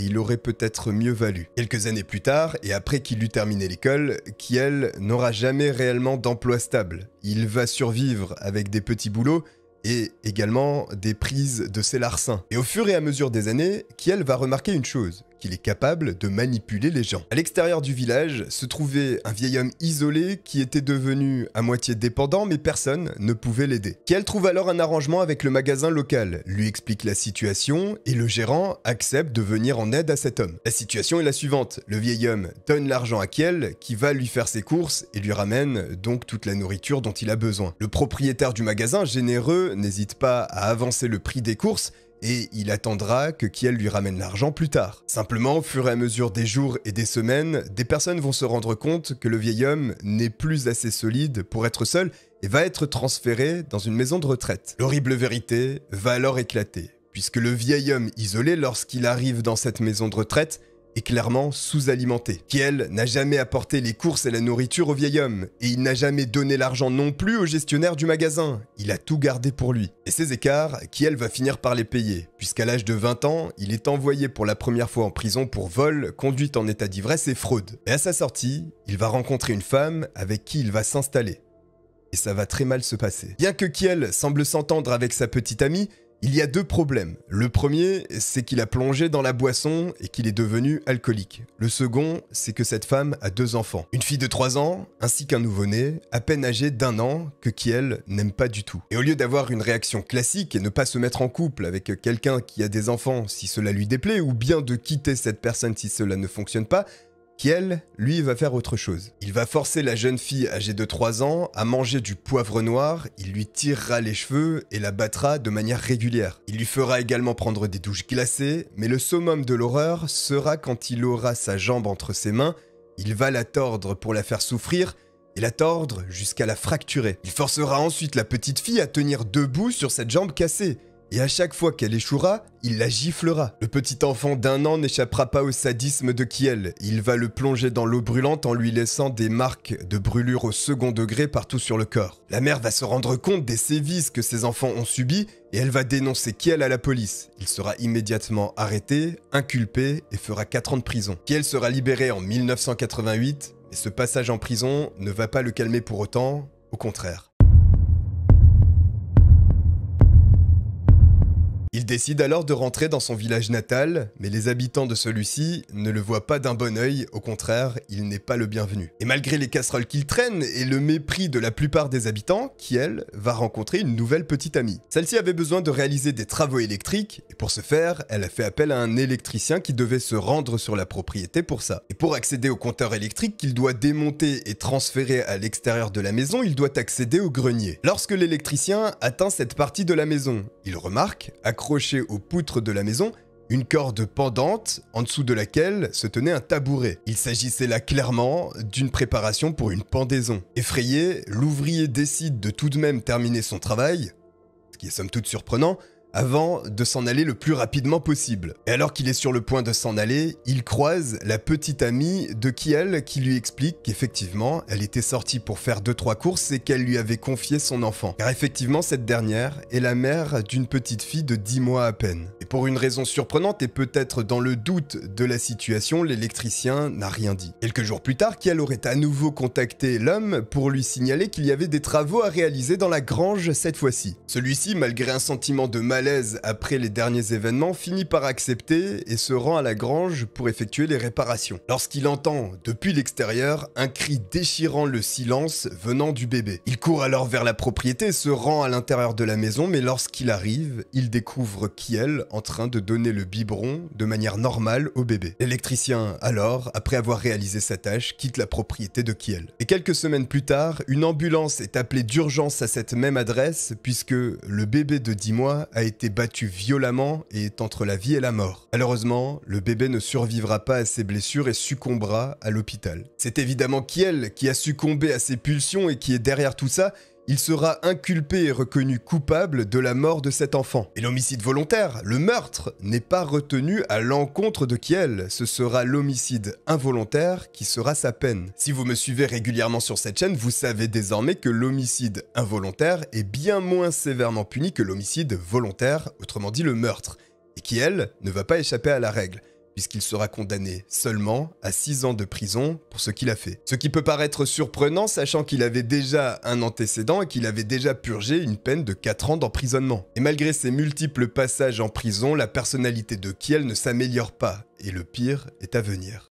Et il aurait peut-être mieux valu. Quelques années plus tard, et après qu'il eut terminé l'école, Kjell n'aura jamais réellement d'emploi stable. Il va survivre avec des petits boulots et également des prises de ses larcins. Et au fur et à mesure des années, Kjell va remarquer une chose, qu'il est capable de manipuler les gens. À l'extérieur du village se trouvait un vieil homme isolé qui était devenu à moitié dépendant, mais personne ne pouvait l'aider. Kjell trouve alors un arrangement avec le magasin local, lui explique la situation et le gérant accepte de venir en aide à cet homme. La situation est la suivante, le vieil homme donne l'argent à Kjell qui va lui faire ses courses et lui ramène donc toute la nourriture dont il a besoin. Le propriétaire du magasin, généreux, n'hésite pas à avancer le prix des courses et il attendra que Kjell lui ramène l'argent plus tard. Simplement, au fur et à mesure des jours et des semaines, des personnes vont se rendre compte que le vieil homme n'est plus assez solide pour être seul et va être transféré dans une maison de retraite. L'horrible vérité va alors éclater, puisque le vieil homme isolé, lorsqu'il arrive dans cette maison de retraite, est clairement sous-alimenté. Kjell n'a jamais apporté les courses et la nourriture au vieil homme, et il n'a jamais donné l'argent non plus au gestionnaire du magasin. Il a tout gardé pour lui. Et ces écarts, Kjell va finir par les payer, puisqu'à l'âge de 20 ans, il est envoyé pour la première fois en prison pour vol, conduite en état d'ivresse et fraude. Et à sa sortie, il va rencontrer une femme avec qui il va s'installer. Et ça va très mal se passer. Bien que Kjell semble s'entendre avec sa petite amie, il y a deux problèmes. Le premier, c'est qu'il a plongé dans la boisson et qu'il est devenu alcoolique. Le second, c'est que cette femme a deux enfants. Une fille de 3 ans, ainsi qu'un nouveau-né, à peine âgé d'un an, que Kjell n'aime pas du tout. Et au lieu d'avoir une réaction classique et ne pas se mettre en couple avec quelqu'un qui a des enfants si cela lui déplaît, ou bien de quitter cette personne si cela ne fonctionne pas, Kjell, lui, va faire autre chose. Il va forcer la jeune fille âgée de 3 ans à manger du poivre noir, il lui tirera les cheveux et la battra de manière régulière. Il lui fera également prendre des douches glacées, mais le summum de l'horreur sera quand il aura sa jambe entre ses mains, il va la tordre pour la faire souffrir et la tordre jusqu'à la fracturer. Il forcera ensuite la petite fille à tenir debout sur cette jambe cassée. Et à chaque fois qu'elle échouera, il la giflera. Le petit enfant d'un an n'échappera pas au sadisme de Kjell. Il va le plonger dans l'eau brûlante en lui laissant des marques de brûlure au second degré partout sur le corps. La mère va se rendre compte des sévices que ses enfants ont subis et elle va dénoncer Kjell à la police. Il sera immédiatement arrêté, inculpé et fera 4 ans de prison. Kjell sera libéré en 1988 et ce passage en prison ne va pas le calmer pour autant, au contraire. Il décide alors de rentrer dans son village natal, mais les habitants de celui-ci ne le voient pas d'un bon œil, au contraire, il n'est pas le bienvenu. Et malgré les casseroles qu'il traîne et le mépris de la plupart des habitants, Kjell va rencontrer une nouvelle petite amie. Celle-ci avait besoin de réaliser des travaux électriques, et pour ce faire, elle a fait appel à un électricien qui devait se rendre sur la propriété pour ça. Et pour accéder au compteur électrique qu'il doit démonter et transférer à l'extérieur de la maison, il doit accéder au grenier. Lorsque l'électricien atteint cette partie de la maison, il remarque, accroché aux poutres de la maison, une corde pendante en dessous de laquelle se tenait un tabouret. Il s'agissait là clairement d'une préparation pour une pendaison. Effrayé, l'ouvrier décide de tout de même terminer son travail, ce qui est somme toute surprenant, avant de s'en aller le plus rapidement possible. Et alors qu'il est sur le point de s'en aller, il croise la petite amie de Kjell qui lui explique qu'effectivement, elle était sortie pour faire 2-3 courses et qu'elle lui avait confié son enfant. Car effectivement, cette dernière est la mère d'une petite fille de 10 mois à peine. Et pour une raison surprenante et peut-être dans le doute de la situation, l'électricien n'a rien dit. Quelques jours plus tard, Kjell aurait à nouveau contacté l'homme pour lui signaler qu'il y avait des travaux à réaliser dans la grange cette fois-ci. Celui-ci, malgré un sentiment de malaise après les derniers événements, finit par accepter et se rend à la grange pour effectuer les réparations. Lorsqu'il entend, depuis l'extérieur, un cri déchirant le silence venant du bébé. Il court alors vers la propriété et se rend à l'intérieur de la maison, mais lorsqu'il arrive, il découvre Kjell en train de donner le biberon de manière normale au bébé. L'électricien, alors, après avoir réalisé sa tâche, quitte la propriété de Kjell. Et quelques semaines plus tard, une ambulance est appelée d'urgence à cette même adresse puisque le bébé de 10 mois a été battu violemment et est entre la vie et la mort. Malheureusement, le bébé ne survivra pas à ses blessures et succombera à l'hôpital. C'est évidemment Kjell qui a succombé à ses pulsions et qui est derrière tout ça. Il sera inculpé et reconnu coupable de la mort de cet enfant. Et l'homicide volontaire, le meurtre, n'est pas retenu à l'encontre de Kjell. Ce sera l'homicide involontaire qui sera sa peine. Si vous me suivez régulièrement sur cette chaîne, vous savez désormais que l'homicide involontaire est bien moins sévèrement puni que l'homicide volontaire, autrement dit le meurtre. Et Kjell ne va pas échapper à la règle, puisqu'il sera condamné seulement à 6 ans de prison pour ce qu'il a fait. Ce qui peut paraître surprenant, sachant qu'il avait déjà un antécédent et qu'il avait déjà purgé une peine de 4 ans d'emprisonnement. Et malgré ses multiples passages en prison, la personnalité de Kjell ne s'améliore pas, et le pire est à venir.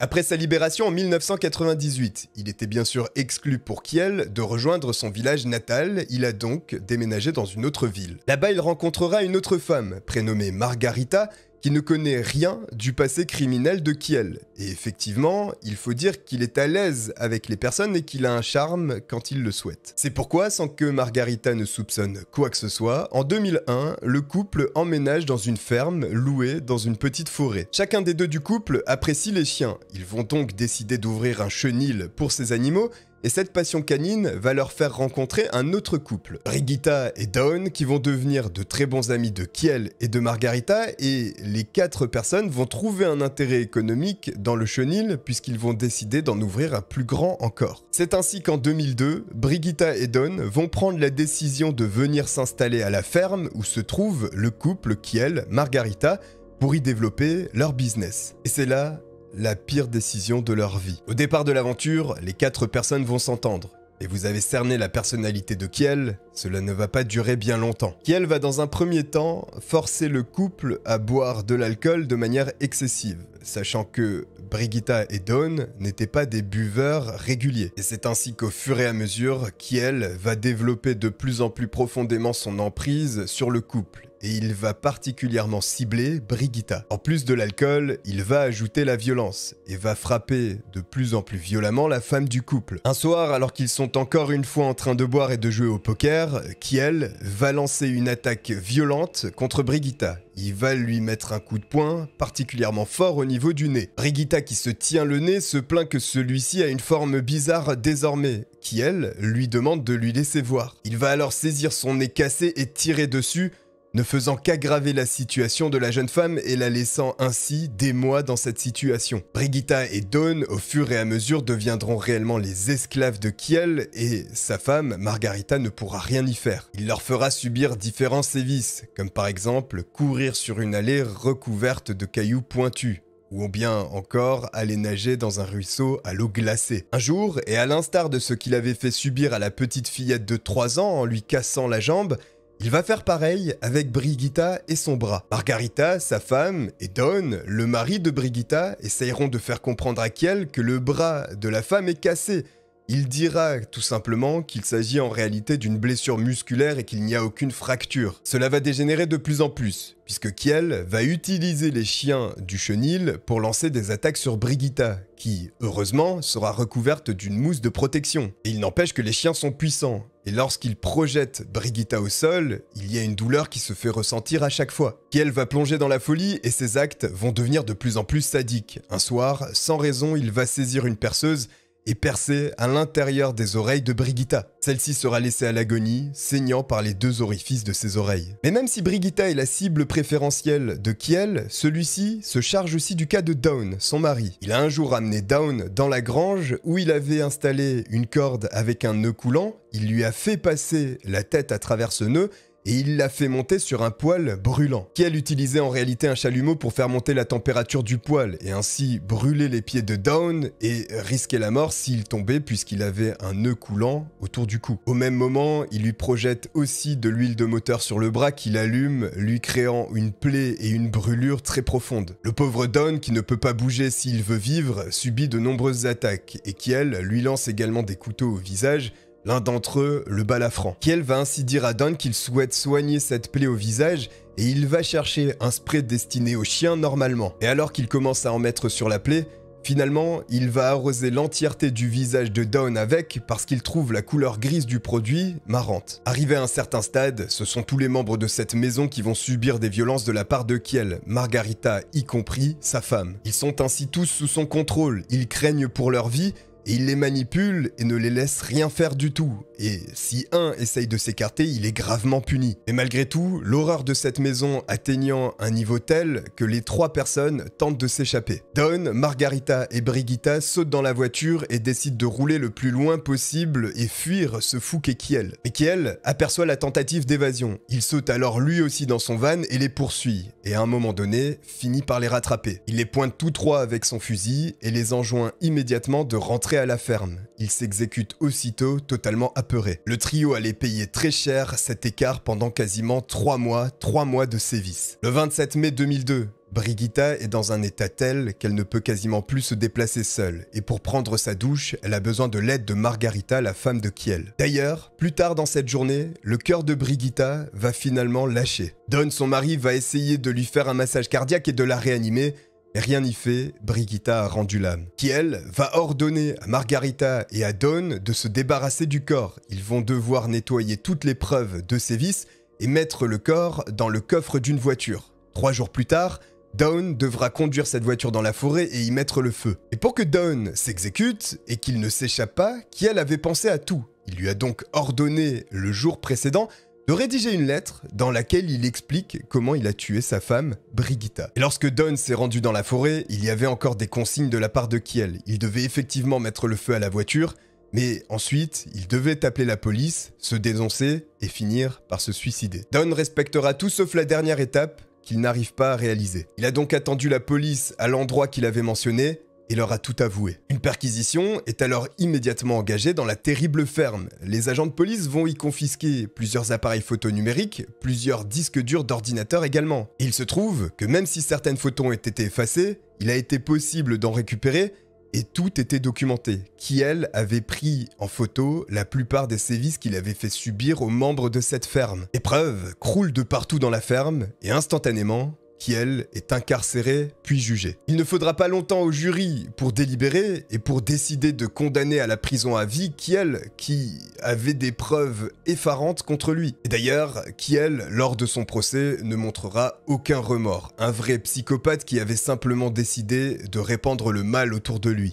Après sa libération en 1998, il était bien sûr exclu pour Kjell de rejoindre son village natal, il a donc déménagé dans une autre ville. Là-bas, il rencontrera une autre femme, prénommée Margarita, qui ne connaît rien du passé criminel de Kjell. Et effectivement, il faut dire qu'il est à l'aise avec les personnes et qu'il a un charme quand il le souhaite. C'est pourquoi, sans que Margarita ne soupçonne quoi que ce soit, en 2001, le couple emménage dans une ferme louée dans une petite forêt. Chacun des deux du couple apprécie les chiens. Ils vont donc décider d'ouvrir un chenil pour ces animaux. Et cette passion canine va leur faire rencontrer un autre couple, Brigitta et Don, qui vont devenir de très bons amis de Kjell et de Margarita, et les 4 personnes vont trouver un intérêt économique dans le chenil puisqu'ils vont décider d'en ouvrir un plus grand encore. C'est ainsi qu'en 2002, Brigitta et Don vont prendre la décision de venir s'installer à la ferme où se trouve le couple Kjell-Margarita pour y développer leur business. Et c'est là la pire décision de leur vie. Au départ de l'aventure, les 4 personnes vont s'entendre. Et vous avez cerné la personnalité de Kjell, cela ne va pas durer bien longtemps. Kjell va dans un premier temps forcer le couple à boire de l'alcool de manière excessive, sachant que Brigitta et Dawn n'étaient pas des buveurs réguliers. Et c'est ainsi qu'au fur et à mesure, Kjell va développer de plus en plus profondément son emprise sur le couple. Et il va particulièrement cibler Brigitta. En plus de l'alcool, il va ajouter la violence et va frapper de plus en plus violemment la femme du couple. Un soir, alors qu'ils sont encore une fois en train de boire et de jouer au poker, Kjell va lancer une attaque violente contre Brigitta. Il va lui mettre un coup de poing particulièrement fort au niveau du nez. Brigitta, qui se tient le nez, se plaint que celui-ci a une forme bizarre désormais. Kjell lui demande de lui laisser voir. Il va alors saisir son nez cassé et tirer dessus, ne faisant qu'aggraver la situation de la jeune femme et la laissant ainsi des mois dans cette situation. Brigitta et Dawn, au fur et à mesure, deviendront réellement les esclaves de Kjell et sa femme, Margarita, ne pourra rien y faire. Il leur fera subir différents sévices, comme par exemple courir sur une allée recouverte de cailloux pointus, ou bien encore aller nager dans un ruisseau à l'eau glacée. Un jour, et à l'instar de ce qu'il avait fait subir à la petite fillette de 3 ans en lui cassant la jambe, il va faire pareil avec Brigitta et son bras. Margarita, sa femme, et Don, le mari de Brigitta, essayeront de faire comprendre à Kjell que le bras de la femme est cassé. Il dira tout simplement qu'il s'agit en réalité d'une blessure musculaire et qu'il n'y a aucune fracture. Cela va dégénérer de plus en plus, puisque Kjell va utiliser les chiens du chenil pour lancer des attaques sur Brigitta, qui, heureusement, sera recouverte d'une mousse de protection. Et il n'empêche que les chiens sont puissants, et lorsqu'il projette Brigitta au sol, il y a une douleur qui se fait ressentir à chaque fois. Kjell va plonger dans la folie et ses actes vont devenir de plus en plus sadiques. Un soir, sans raison, il va saisir une perceuse est percée à l'intérieur des oreilles de Brigitta. Celle-ci sera laissée à l'agonie, saignant par les deux orifices de ses oreilles. Mais même si Brigitta est la cible préférentielle de Kjell, celui-ci se charge aussi du cas de Dawn, son mari. Il a un jour amené Dawn dans la grange où il avait installé une corde avec un nœud coulant, il lui a fait passer la tête à travers ce nœud et il l'a fait monter sur un poêle brûlant. Kjell utilisait en réalité un chalumeau pour faire monter la température du poêle et ainsi brûler les pieds de Dawn et risquer la mort s'il tombait puisqu'il avait un nœud coulant autour du cou. Au même moment, il lui projette aussi de l'huile de moteur sur le bras qu'il allume, lui créant une plaie et une brûlure très profondes. Le pauvre Dawn, qui ne peut pas bouger s'il veut vivre, subit de nombreuses attaques et Kjell lui lance également des couteaux au visage. L'un d'entre eux le balafrant. Kjell va ainsi dire à Don qu'il souhaite soigner cette plaie au visage et il va chercher un spray destiné aux chiens normalement. Et alors qu'il commence à en mettre sur la plaie, finalement, il va arroser l'entièreté du visage de Dawn avec parce qu'il trouve la couleur grise du produit marrante. Arrivé à un certain stade, ce sont tous les membres de cette maison qui vont subir des violences de la part de Kjell, Margarita y compris sa femme. Ils sont ainsi tous sous son contrôle, ils craignent pour leur vie et il les manipule et ne les laisse rien faire du tout. Et si un essaye de s'écarter, il est gravement puni. Mais malgré tout, l'horreur de cette maison atteignant un niveau tel que les trois personnes tentent de s'échapper. Don, Margarita et Brigitta sautent dans la voiture et décident de rouler le plus loin possible et fuir ce fou qu'est Kjell. Mais Kjell aperçoit la tentative d'évasion. Il saute alors lui aussi dans son van et les poursuit. Et à un moment donné, finit par les rattraper. Il les pointe tous trois avec son fusil et les enjoint immédiatement de rentrer à la ferme. Ils s'exécutent aussitôt, totalement apeurés. Le trio allait payer très cher cet écart pendant quasiment 3 mois de sévices. Le 27 mai 2002, Brigitta est dans un état tel qu'elle ne peut quasiment plus se déplacer seule, et pour prendre sa douche, elle a besoin de l'aide de Margarita, la femme de Kjell. D'ailleurs, plus tard dans cette journée, le cœur de Brigitta va finalement lâcher. Don, son mari, va essayer de lui faire un massage cardiaque et de la réanimer. Rien n'y fait, Brigitta a rendu l'âme. Kjell va ordonner à Margarita et à Dawn de se débarrasser du corps. Ils vont devoir nettoyer toutes les preuves de sévices et mettre le corps dans le coffre d'une voiture. 3 jours plus tard, Dawn devra conduire cette voiture dans la forêt et y mettre le feu. Et pour que Dawn s'exécute et qu'il ne s'échappe pas, Kjell avait pensé à tout. Il lui a donc ordonné le jour précédent de rédiger une lettre dans laquelle il explique comment il a tué sa femme, Brigitta. Et lorsque Don s'est rendu dans la forêt, il y avait encore des consignes de la part de Kjell. Il devait effectivement mettre le feu à la voiture, mais ensuite, il devait appeler la police, se dénoncer et finir par se suicider. Don respectera tout sauf la dernière étape qu'il n'arrive pas à réaliser. Il a donc attendu la police à l'endroit qu'il avait mentionné, et leur a tout avoué. Une perquisition est alors immédiatement engagée dans la terrible ferme. Les agents de police vont y confisquer plusieurs appareils photo numériques, plusieurs disques durs d'ordinateur également. Et il se trouve que même si certaines photos ont été effacées, il a été possible d'en récupérer et tout était documenté. Kjell avait pris en photo la plupart des sévices qu'il avait fait subir aux membres de cette ferme. Les preuves croulent de partout dans la ferme et instantanément, Kjell est incarcéré puis jugé. Il ne faudra pas longtemps au jury pour délibérer et pour décider de condamner à la prison à vie Kjell qui avait des preuves effarantes contre lui. Et d'ailleurs, Kjell, lors de son procès, ne montrera aucun remords. Un vrai psychopathe qui avait simplement décidé de répandre le mal autour de lui.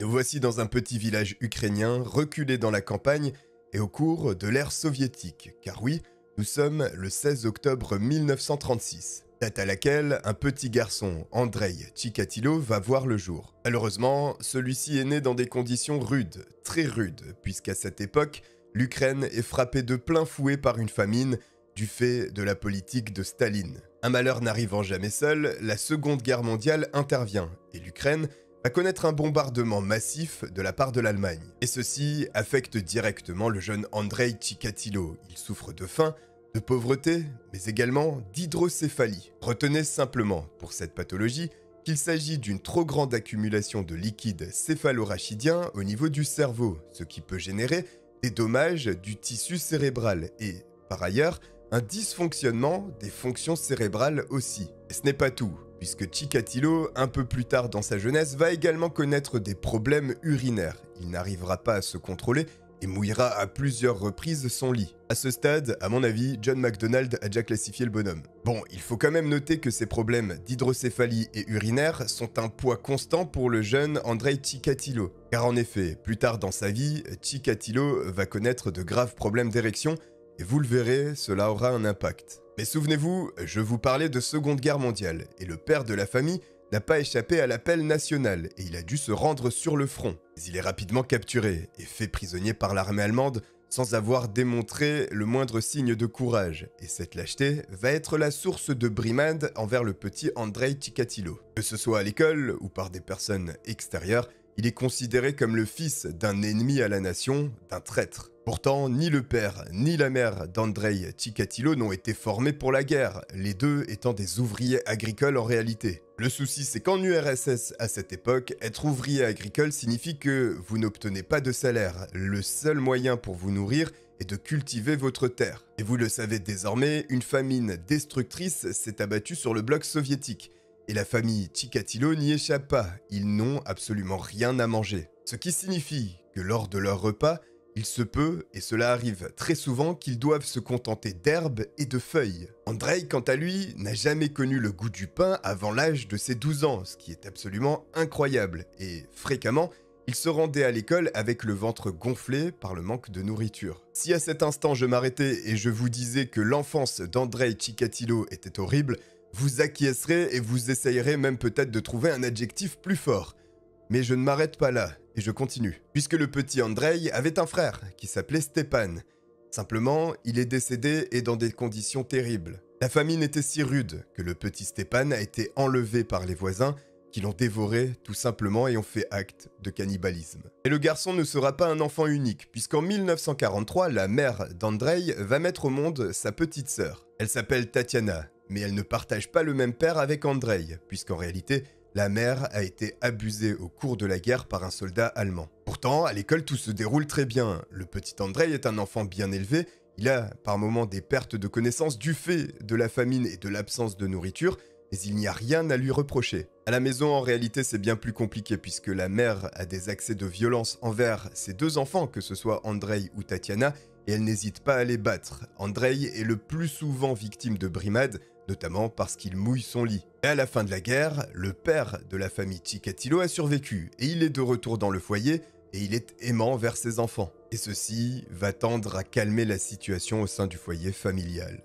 Nous voici dans un petit village ukrainien, reculé dans la campagne, et au cours de l'ère soviétique, car oui, nous sommes le 16 octobre 1936, date à laquelle un petit garçon, Andrei Chikatilo, va voir le jour. Malheureusement, celui-ci est né dans des conditions rudes, très rudes, puisqu'à cette époque, l'Ukraine est frappée de plein fouet par une famine du fait de la politique de Staline. Un malheur n'arrivant jamais seul, la Seconde Guerre mondiale intervient, et l'Ukraine va connaître un bombardement massif de la part de l'Allemagne. Et ceci affecte directement le jeune Andrei Chikatilo. Il souffre de faim, de pauvreté, mais également d'hydrocéphalie. Retenez simplement, pour cette pathologie, qu'il s'agit d'une trop grande accumulation de liquide céphalorachidien au niveau du cerveau, ce qui peut générer des dommages du tissu cérébral et, par ailleurs, un dysfonctionnement des fonctions cérébrales aussi. Et ce n'est pas tout, puisque Chikatilo, un peu plus tard dans sa jeunesse, va également connaître des problèmes urinaires. Il n'arrivera pas à se contrôler et mouillera à plusieurs reprises son lit. À ce stade, à mon avis, John MacDonald a déjà classifié le bonhomme. Bon, il faut quand même noter que ses problèmes d'hydrocéphalie et urinaire sont un poids constant pour le jeune Andrei Chikatilo. Car en effet, plus tard dans sa vie, Chikatilo va connaître de graves problèmes d'érection, et vous le verrez, cela aura un impact. Mais souvenez-vous, je vous parlais de Seconde Guerre mondiale, et le père de la famille n'a pas échappé à l'appel national, et il a dû se rendre sur le front. Mais il est rapidement capturé, et fait prisonnier par l'armée allemande, sans avoir démontré le moindre signe de courage, et cette lâcheté va être la source de brimades envers le petit Andrei Chikatilo. Que ce soit à l'école ou par des personnes extérieures, il est considéré comme le fils d'un ennemi à la nation, d'un traître. Pourtant, ni le père ni la mère d'Andrei Chikatilo n'ont été formés pour la guerre, les deux étant des ouvriers agricoles en réalité. Le souci, c'est qu'en URSS, à cette époque, être ouvrier agricole signifie que vous n'obtenez pas de salaire. Le seul moyen pour vous nourrir est de cultiver votre terre. Et vous le savez désormais, une famine destructrice s'est abattue sur le bloc soviétique. Et la famille Chikatilo n'y échappe pas, ils n'ont absolument rien à manger. Ce qui signifie que lors de leur repas, il se peut, et cela arrive très souvent, qu'ils doivent se contenter d'herbes et de feuilles. Andrei, quant à lui, n'a jamais connu le goût du pain avant l'âge de ses 12 ans, ce qui est absolument incroyable. Et fréquemment, il se rendait à l'école avec le ventre gonflé par le manque de nourriture. Si à cet instant je m'arrêtais et je vous disais que l'enfance d'Andrei Chikatilo était horrible, vous acquiescerez et vous essayerez même peut-être de trouver un adjectif plus fort. Mais je ne m'arrête pas là, et je continue. Puisque le petit Andrei avait un frère, qui s'appelait Stepan. Simplement, il est décédé et dans des conditions terribles. La famine était si rude que le petit Stepan a été enlevé par les voisins, qui l'ont dévoré tout simplement et ont fait acte de cannibalisme. Et le garçon ne sera pas un enfant unique, puisqu'en 1943, la mère d'Andrei va mettre au monde sa petite sœur. Elle s'appelle Tatiana, mais elle ne partage pas le même père avec Andrei, puisqu'en réalité, la mère a été abusée au cours de la guerre par un soldat allemand. Pourtant, à l'école, tout se déroule très bien. Le petit Andrei est un enfant bien élevé. Il a, par moments, des pertes de connaissances du fait de la famine et de l'absence de nourriture, mais il n'y a rien à lui reprocher. À la maison, en réalité, c'est bien plus compliqué, puisque la mère a des accès de violence envers ses deux enfants, que ce soit Andrei ou Tatiana, et elle n'hésite pas à les battre. Andrei est le plus souvent victime de brimades, notamment parce qu'il mouille son lit. Et à la fin de la guerre, le père de la famille Chikatilo a survécu, et il est de retour dans le foyer, et il est aimant vers ses enfants. Et ceci va tendre à calmer la situation au sein du foyer familial.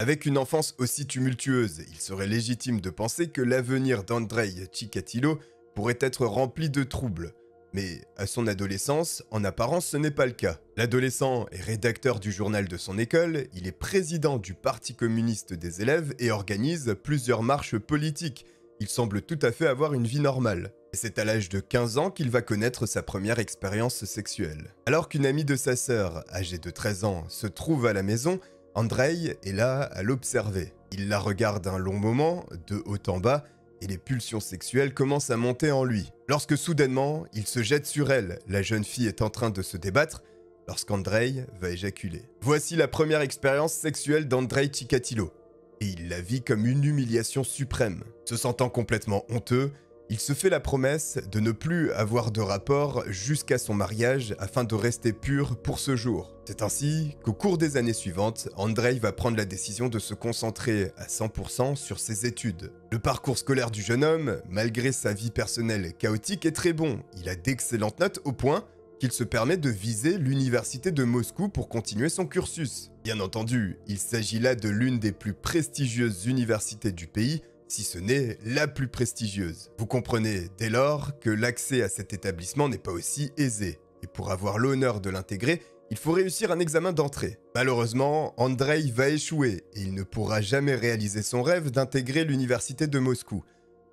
Avec une enfance aussi tumultueuse, il serait légitime de penser que l'avenir d'Andrei Chikatilo pourrait être rempli de troubles. Mais à son adolescence, en apparence, ce n'est pas le cas. L'adolescent est rédacteur du journal de son école, il est président du Parti communiste des élèves et organise plusieurs marches politiques. Il semble tout à fait avoir une vie normale. Et c'est à l'âge de 15 ans qu'il va connaître sa première expérience sexuelle. Alors qu'une amie de sa sœur, âgée de 13 ans, se trouve à la maison, Andrei est là à l'observer. Il la regarde un long moment, de haut en bas, et les pulsions sexuelles commencent à monter en lui. Lorsque soudainement, il se jette sur elle, la jeune fille est en train de se débattre, lorsqu'Andrei va éjaculer. Voici la première expérience sexuelle d'Andrei Chikatilo, et il la vit comme une humiliation suprême. Se sentant complètement honteux, il se fait la promesse de ne plus avoir de rapport jusqu'à son mariage afin de rester pur pour ce jour. C'est ainsi qu'au cours des années suivantes, Andrei va prendre la décision de se concentrer à 100% sur ses études. Le parcours scolaire du jeune homme, malgré sa vie personnelle chaotique, est très bon. Il a d'excellentes notes au point qu'il se permet de viser l'université de Moscou pour continuer son cursus. Bien entendu, il s'agit là de l'une des plus prestigieuses universités du pays, si ce n'est la plus prestigieuse. Vous comprenez dès lors que l'accès à cet établissement n'est pas aussi aisé, et pour avoir l'honneur de l'intégrer, il faut réussir un examen d'entrée. Malheureusement, Andrei va échouer, et il ne pourra jamais réaliser son rêve d'intégrer l'université de Moscou.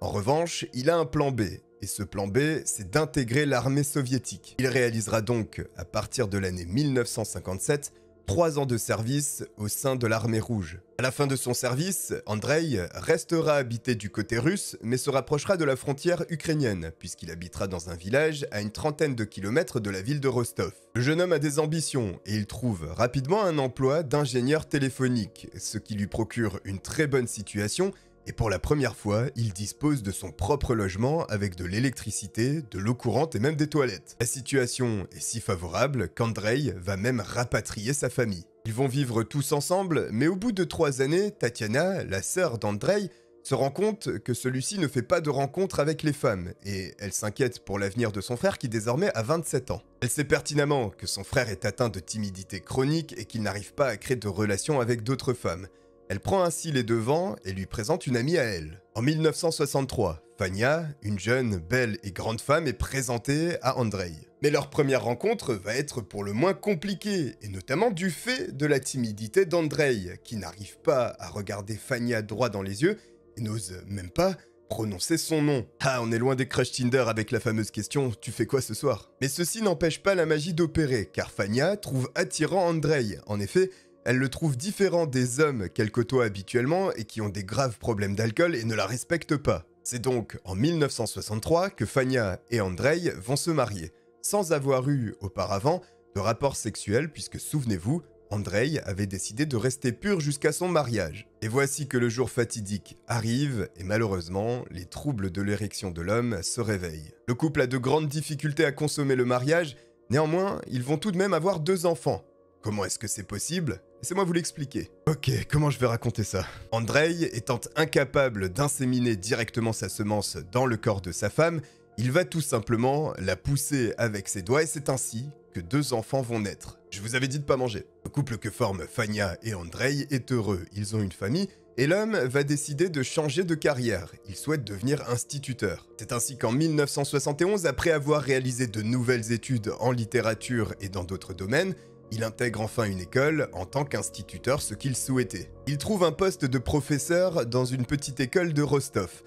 En revanche, il a un plan B, et ce plan B, c'est d'intégrer l'armée soviétique. Il réalisera donc, à partir de l'année 1957, 3 ans de service au sein de l'armée rouge. À la fin de son service, Andrei restera habité du côté russe, mais se rapprochera de la frontière ukrainienne, puisqu'il habitera dans un village à une trentaine de kilomètres de la ville de Rostov. Le jeune homme a des ambitions, et il trouve rapidement un emploi d'ingénieur téléphonique, ce qui lui procure une très bonne situation et pour la première fois, il dispose de son propre logement avec de l'électricité, de l'eau courante et même des toilettes. La situation est si favorable qu'Andrei va même rapatrier sa famille. Ils vont vivre tous ensemble, mais au bout de 3 années, Tatiana, la sœur d'Andrei, se rend compte que celui-ci ne fait pas de rencontre avec les femmes, et elle s'inquiète pour l'avenir de son frère qui désormais a 27 ans. Elle sait pertinemment que son frère est atteint de timidité chronique et qu'il n'arrive pas à créer de relations avec d'autres femmes. Elle prend ainsi les devants et lui présente une amie à elle. En 1963, Fania, une jeune, belle et grande femme, est présentée à Andrei. Mais leur première rencontre va être pour le moins compliquée, et notamment du fait de la timidité d'Andrei, qui n'arrive pas à regarder Fania droit dans les yeux et n'ose même pas prononcer son nom. Ah, on est loin des crush Tinder avec la fameuse question « Tu fais quoi ce soir ?» Mais ceci n'empêche pas la magie d'opérer, car Fania trouve attirant Andrei. En effet, elle le trouve différent des hommes qu'elle côtoie habituellement et qui ont des graves problèmes d'alcool et ne la respectent pas. C'est donc en 1963 que Fania et Andrei vont se marier, sans avoir eu auparavant de rapport sexuel puisque, souvenez-vous, Andrei avait décidé de rester pur jusqu'à son mariage. Et voici que le jour fatidique arrive, et malheureusement, les troubles de l'érection de l'homme se réveillent. Le couple a de grandes difficultés à consommer le mariage, néanmoins, ils vont tout de même avoir 2 enfants. Comment est-ce que c'est possible ? Laissez-moi vous l'expliquer. Ok, comment je vais raconter ça ? Andrei étant incapable d'inséminer directement sa semence dans le corps de sa femme, il va tout simplement la pousser avec ses doigts, et c'est ainsi que 2 enfants vont naître. Je vous avais dit de pas manger. Le couple que forment Fania et Andrei est heureux, ils ont une famille, et l'homme va décider de changer de carrière. Il souhaite devenir instituteur. C'est ainsi qu'en 1971, après avoir réalisé de nouvelles études en littérature et dans d'autres domaines, il intègre enfin une école en tant qu'instituteur, ce qu'il souhaitait. Il trouve un poste de professeur dans une petite école de Rostov.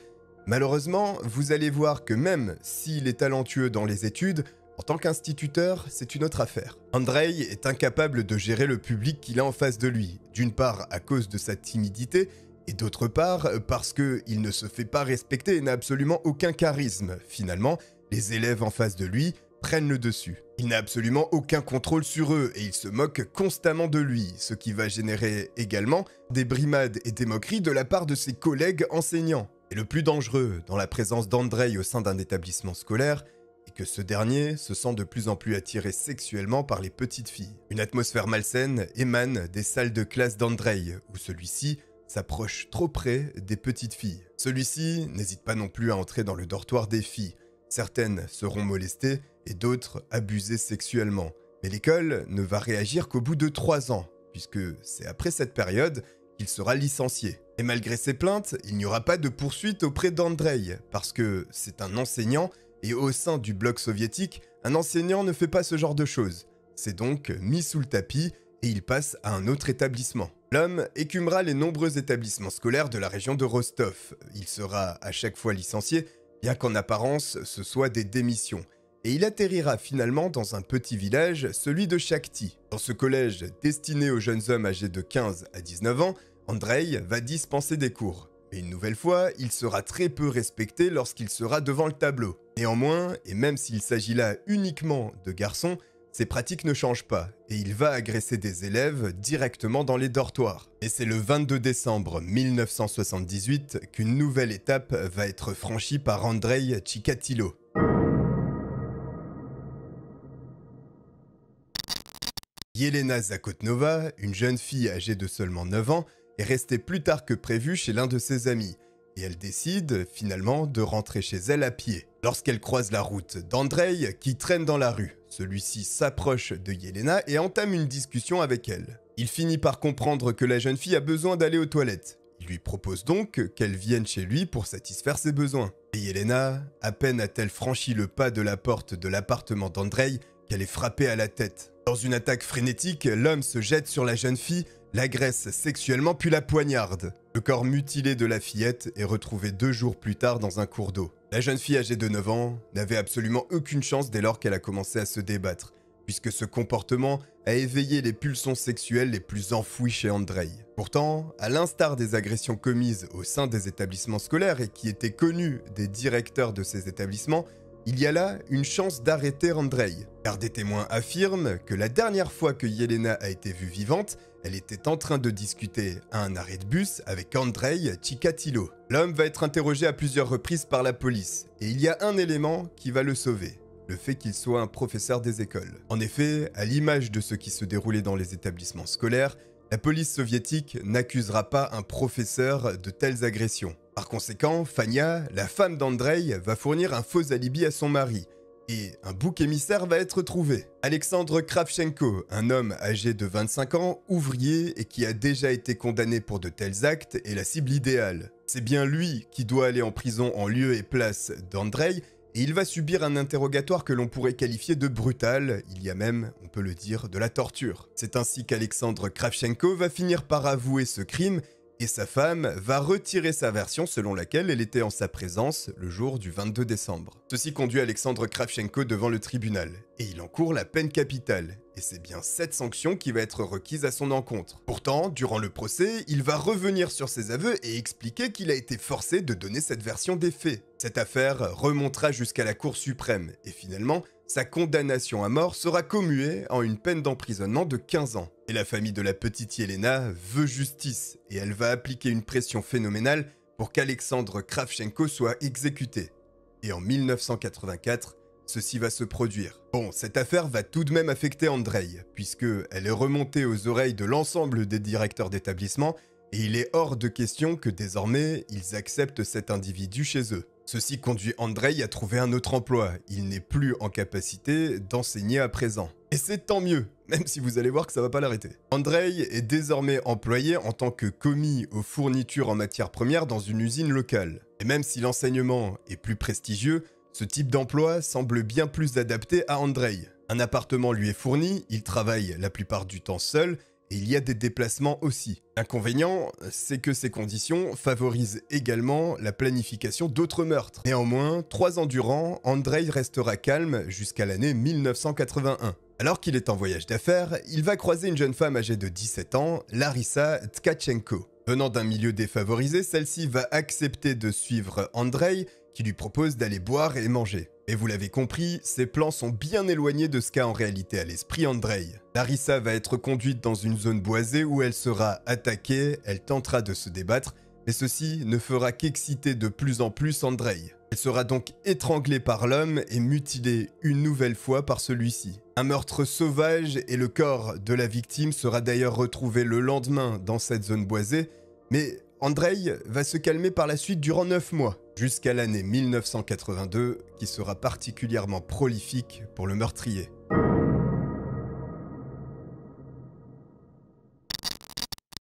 Malheureusement, vous allez voir que même s'il est talentueux dans les études, en tant qu'instituteur, c'est une autre affaire. Andrei est incapable de gérer le public qu'il a en face de lui, d'une part à cause de sa timidité, et d'autre part parce qu'il ne se fait pas respecter et n'a absolument aucun charisme. Finalement, les élèves en face de lui prennent le dessus. Il n'a absolument aucun contrôle sur eux et il se moque constamment de lui, ce qui va générer également des brimades et des moqueries de la part de ses collègues enseignants. Et le plus dangereux dans la présence d'Andrei au sein d'un établissement scolaire, que ce dernier se sent de plus en plus attiré sexuellement par les petites filles. Une atmosphère malsaine émane des salles de classe d'Andrei, où celui-ci s'approche trop près des petites filles. Celui-ci n'hésite pas non plus à entrer dans le dortoir des filles. Certaines seront molestées et d'autres abusées sexuellement. Mais l'école ne va réagir qu'au bout de 3 ans, puisque c'est après cette période qu'il sera licencié. Et malgré ses plaintes, il n'y aura pas de poursuite auprès d'Andrei, parce que c'est un enseignant. Et au sein du bloc soviétique, un enseignant ne fait pas ce genre de choses. C'est donc mis sous le tapis et il passe à un autre établissement. L'homme écumera les nombreux établissements scolaires de la région de Rostov. Il sera à chaque fois licencié, bien qu'en apparence ce soit des démissions. Et il atterrira finalement dans un petit village, celui de Shakti. Dans ce collège destiné aux jeunes hommes âgés de 15 à 19 ans, Andrei va dispenser des cours. Mais une nouvelle fois, il sera très peu respecté lorsqu'il sera devant le tableau. Néanmoins, et même s'il s'agit là uniquement de garçons, ses pratiques ne changent pas, et il va agresser des élèves directement dans les dortoirs. Et c'est le 22 décembre 1978 qu'une nouvelle étape va être franchie par Andrei Chikatilo. Yelena Zakotnova, une jeune fille âgée de seulement 9 ans, est restée plus tard que prévu chez l'un de ses amis, et elle décide finalement de rentrer chez elle à pied. Lorsqu'elle croise la route d'Andrei qui traîne dans la rue, celui-ci s'approche de Yelena et entame une discussion avec elle. Il finit par comprendre que la jeune fille a besoin d'aller aux toilettes. Il lui propose donc qu'elle vienne chez lui pour satisfaire ses besoins. Et Yelena, à peine a-t-elle franchi le pas de la porte de l'appartement d'Andrei qu'elle est frappée à la tête. Dans une attaque frénétique, l'homme se jette sur la jeune fille, l'agresse sexuellement puis la poignarde. Le corps mutilé de la fillette est retrouvé 2 jours plus tard dans un cours d'eau. La jeune fille âgée de 9 ans n'avait absolument aucune chance dès lors qu'elle a commencé à se débattre, puisque ce comportement a éveillé les pulsions sexuelles les plus enfouies chez Andrei. Pourtant, à l'instar des agressions commises au sein des établissements scolaires et qui étaient connues des directeurs de ces établissements, Il y a là une chance d'arrêter Andrei, car des témoins affirment que la dernière fois que Yelena a été vue vivante, elle était en train de discuter à un arrêt de bus avec Andrei Chikatilo. L'homme va être interrogé à plusieurs reprises par la police, et il y a un élément qui va le sauver. Le fait qu'il soit un professeur des écoles. En effet, à l'image de ce qui se déroulait dans les établissements scolaires, la police soviétique n'accusera pas un professeur de telles agressions. Par conséquent, Fania, la femme d'Andrei, va fournir un faux alibi à son mari, et un bouc émissaire va être trouvé. Alexandre Kravchenko, un homme âgé de 25 ans, ouvrier et qui a déjà été condamné pour de tels actes, est la cible idéale. C'est bien lui qui doit aller en prison en lieu et place d'Andrei, et il va subir un interrogatoire que l'on pourrait qualifier de brutal, il y a même, on peut le dire, de la torture. C'est ainsi qu'Alexandre Kravchenko va finir par avouer ce crime, et sa femme va retirer sa version selon laquelle elle était en sa présence le jour du 22 décembre. Ceci conduit Alexandre Kravchenko devant le tribunal, et il encourt la peine capitale. Et c'est bien cette sanction qui va être requise à son encontre. Pourtant, durant le procès, il va revenir sur ses aveux et expliquer qu'il a été forcé de donner cette version des faits. Cette affaire remontera jusqu'à la Cour suprême, et finalement, sa condamnation à mort sera commuée en une peine d'emprisonnement de 15 ans. Et la famille de la petite Yelena veut justice, et elle va appliquer une pression phénoménale pour qu'Alexandre Kravchenko soit exécuté. Et en 1984, ceci va se produire. Bon, cette affaire va tout de même affecter Andrei, puisque elle est remontée aux oreilles de l'ensemble des directeurs d'établissement, et il est hors de question que désormais, ils acceptent cet individu chez eux. Ceci conduit Andrei à trouver un autre emploi, il n'est plus en capacité d'enseigner à présent. Et c'est tant mieux, même si vous allez voir que ça va pas l'arrêter. Andrei est désormais employé en tant que commis aux fournitures en matières premières dans une usine locale. Et même si l'enseignement est plus prestigieux, ce type d'emploi semble bien plus adapté à Andrei. Un appartement lui est fourni, il travaille la plupart du temps seul, et il y a des déplacements aussi. L'inconvénient, c'est que ces conditions favorisent également la planification d'autres meurtres. Néanmoins, 3 ans durant, Andrei restera calme jusqu'à l'année 1981. Alors qu'il est en voyage d'affaires, il va croiser une jeune femme âgée de 17 ans, Larissa Tkachenko. Venant d'un milieu défavorisé, celle-ci va accepter de suivre Andrei, qui lui propose d'aller boire et manger. Et vous l'avez compris, ses plans sont bien éloignés de ce qu'a en réalité à l'esprit Andrei. Larissa va être conduite dans une zone boisée où elle sera attaquée, elle tentera de se débattre, mais ceci ne fera qu'exciter de plus en plus Andrei. Elle sera donc étranglée par l'homme et mutilée une nouvelle fois par celui-ci. Un meurtre sauvage et le corps de la victime sera d'ailleurs retrouvé le lendemain dans cette zone boisée, mais Andrei va se calmer par la suite durant 9 mois, jusqu'à l'année 1982, qui sera particulièrement prolifique pour le meurtrier.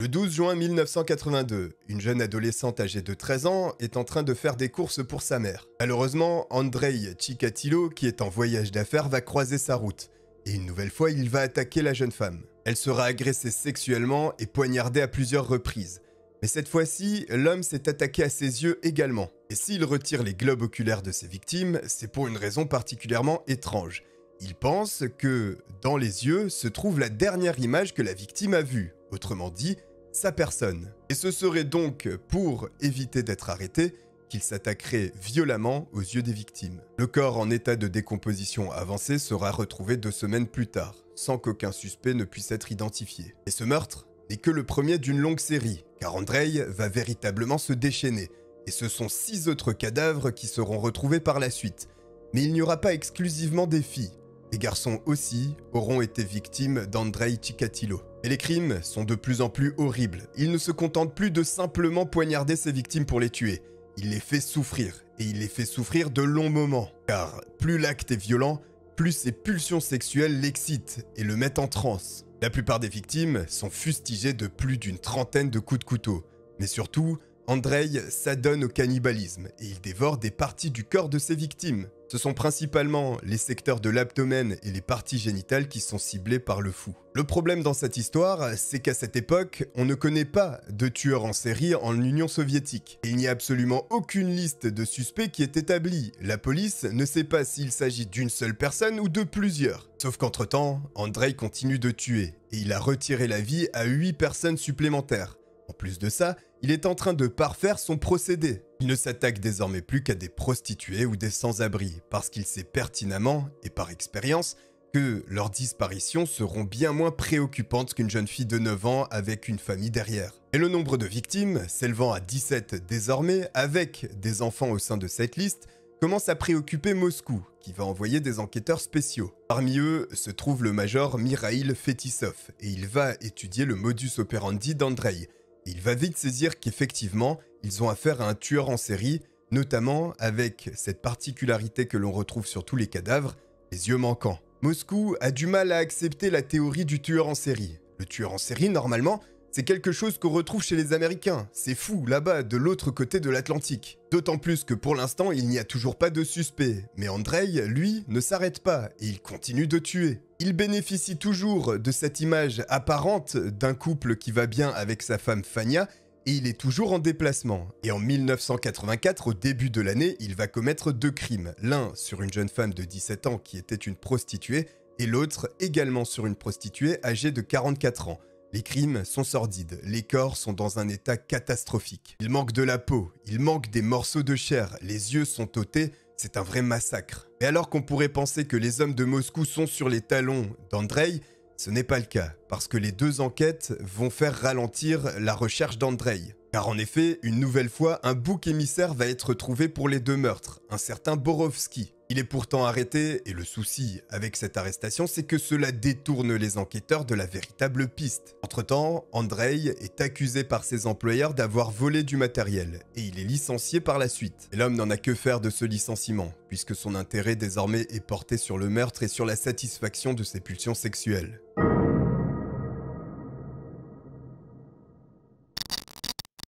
Le 12 juin 1982, une jeune adolescente âgée de 13 ans est en train de faire des courses pour sa mère. Malheureusement, Andrei Chikatilo, qui est en voyage d'affaires, va croiser sa route. Et une nouvelle fois, il va attaquer la jeune femme. Elle sera agressée sexuellement et poignardée à plusieurs reprises. Mais cette fois-ci, l'homme s'est attaqué à ses yeux également. Et s'il retire les globes oculaires de ses victimes, c'est pour une raison particulièrement étrange. Il pense que, dans les yeux, se trouve la dernière image que la victime a vue. Autrement dit, sa personne. Et ce serait donc, pour éviter d'être arrêté, qu'il s'attaquerait violemment aux yeux des victimes. Le corps en état de décomposition avancée sera retrouvé 2 semaines plus tard, sans qu'aucun suspect ne puisse être identifié. Et ce meurtre n'est que le premier d'une longue série, car Andrei va véritablement se déchaîner, et ce sont 6 autres cadavres qui seront retrouvés par la suite. Mais il n'y aura pas exclusivement des filles. Les garçons aussi auront été victimes d'Andrei Chikatilo. Et les crimes sont de plus en plus horribles. Il ne se contente plus de simplement poignarder ses victimes pour les tuer. Il les fait souffrir, et il les fait souffrir de longs moments. Car plus l'acte est violent, plus ses pulsions sexuelles l'excitent et le mettent en transe. La plupart des victimes sont fustigées de plus d'une trentaine de coups de couteau. Mais surtout, Andrei s'adonne au cannibalisme et il dévore des parties du corps de ses victimes. Ce sont principalement les secteurs de l'abdomen et les parties génitales qui sont ciblées par le fou. Le problème dans cette histoire, c'est qu'à cette époque, on ne connaît pas de tueurs en série en Union soviétique. Il n'y a absolument aucune liste de suspects qui est établie. La police ne sait pas s'il s'agit d'une seule personne ou de plusieurs. Sauf qu'entre-temps, Andrei continue de tuer et il a retiré la vie à 8 personnes supplémentaires. En plus de ça, il est en train de parfaire son procédé. Il ne s'attaque désormais plus qu'à des prostituées ou des sans-abri, parce qu'il sait pertinemment, et par expérience, que leurs disparitions seront bien moins préoccupantes qu'une jeune fille de 9 ans avec une famille derrière. Et le nombre de victimes, s'élevant à 17 désormais, avec des enfants au sein de cette liste, commence à préoccuper Moscou, qui va envoyer des enquêteurs spéciaux. Parmi eux se trouve le major Mikhail Fetissov, et il va étudier le modus operandi d'Andrei. Il va vite saisir qu'effectivement, ils ont affaire à un tueur en série, notamment avec cette particularité que l'on retrouve sur tous les cadavres, les yeux manquants. Moscou a du mal à accepter la théorie du tueur en série. Le tueur en série, normalement, c'est quelque chose qu'on retrouve chez les Américains. C'est fou, là-bas, de l'autre côté de l'Atlantique. D'autant plus que pour l'instant, il n'y a toujours pas de suspect. Mais Andrei, lui, ne s'arrête pas et il continue de tuer. Il bénéficie toujours de cette image apparente d'un couple qui va bien avec sa femme Fania et il est toujours en déplacement. Et en 1984, au début de l'année, il va commettre 2 crimes. L'un sur une jeune femme de 17 ans qui était une prostituée et l'autre également sur une prostituée âgée de 44 ans. Les crimes sont sordides, les corps sont dans un état catastrophique. Il manque de la peau, il manque des morceaux de chair, les yeux sont ôtés, c'est un vrai massacre. Mais alors qu'on pourrait penser que les hommes de Moscou sont sur les talons d'Andrei, ce n'est pas le cas, parce que les 2 enquêtes vont faire ralentir la recherche d'Andrei. Car en effet, une nouvelle fois, un bouc émissaire va être trouvé pour les 2 meurtres, un certain Borovski. Il est pourtant arrêté, et le souci avec cette arrestation, c'est que cela détourne les enquêteurs de la véritable piste. Entre-temps, Andrei est accusé par ses employeurs d'avoir volé du matériel, et il est licencié par la suite. Et l'homme n'en a que faire de ce licenciement, puisque son intérêt désormais est porté sur le meurtre et sur la satisfaction de ses pulsions sexuelles.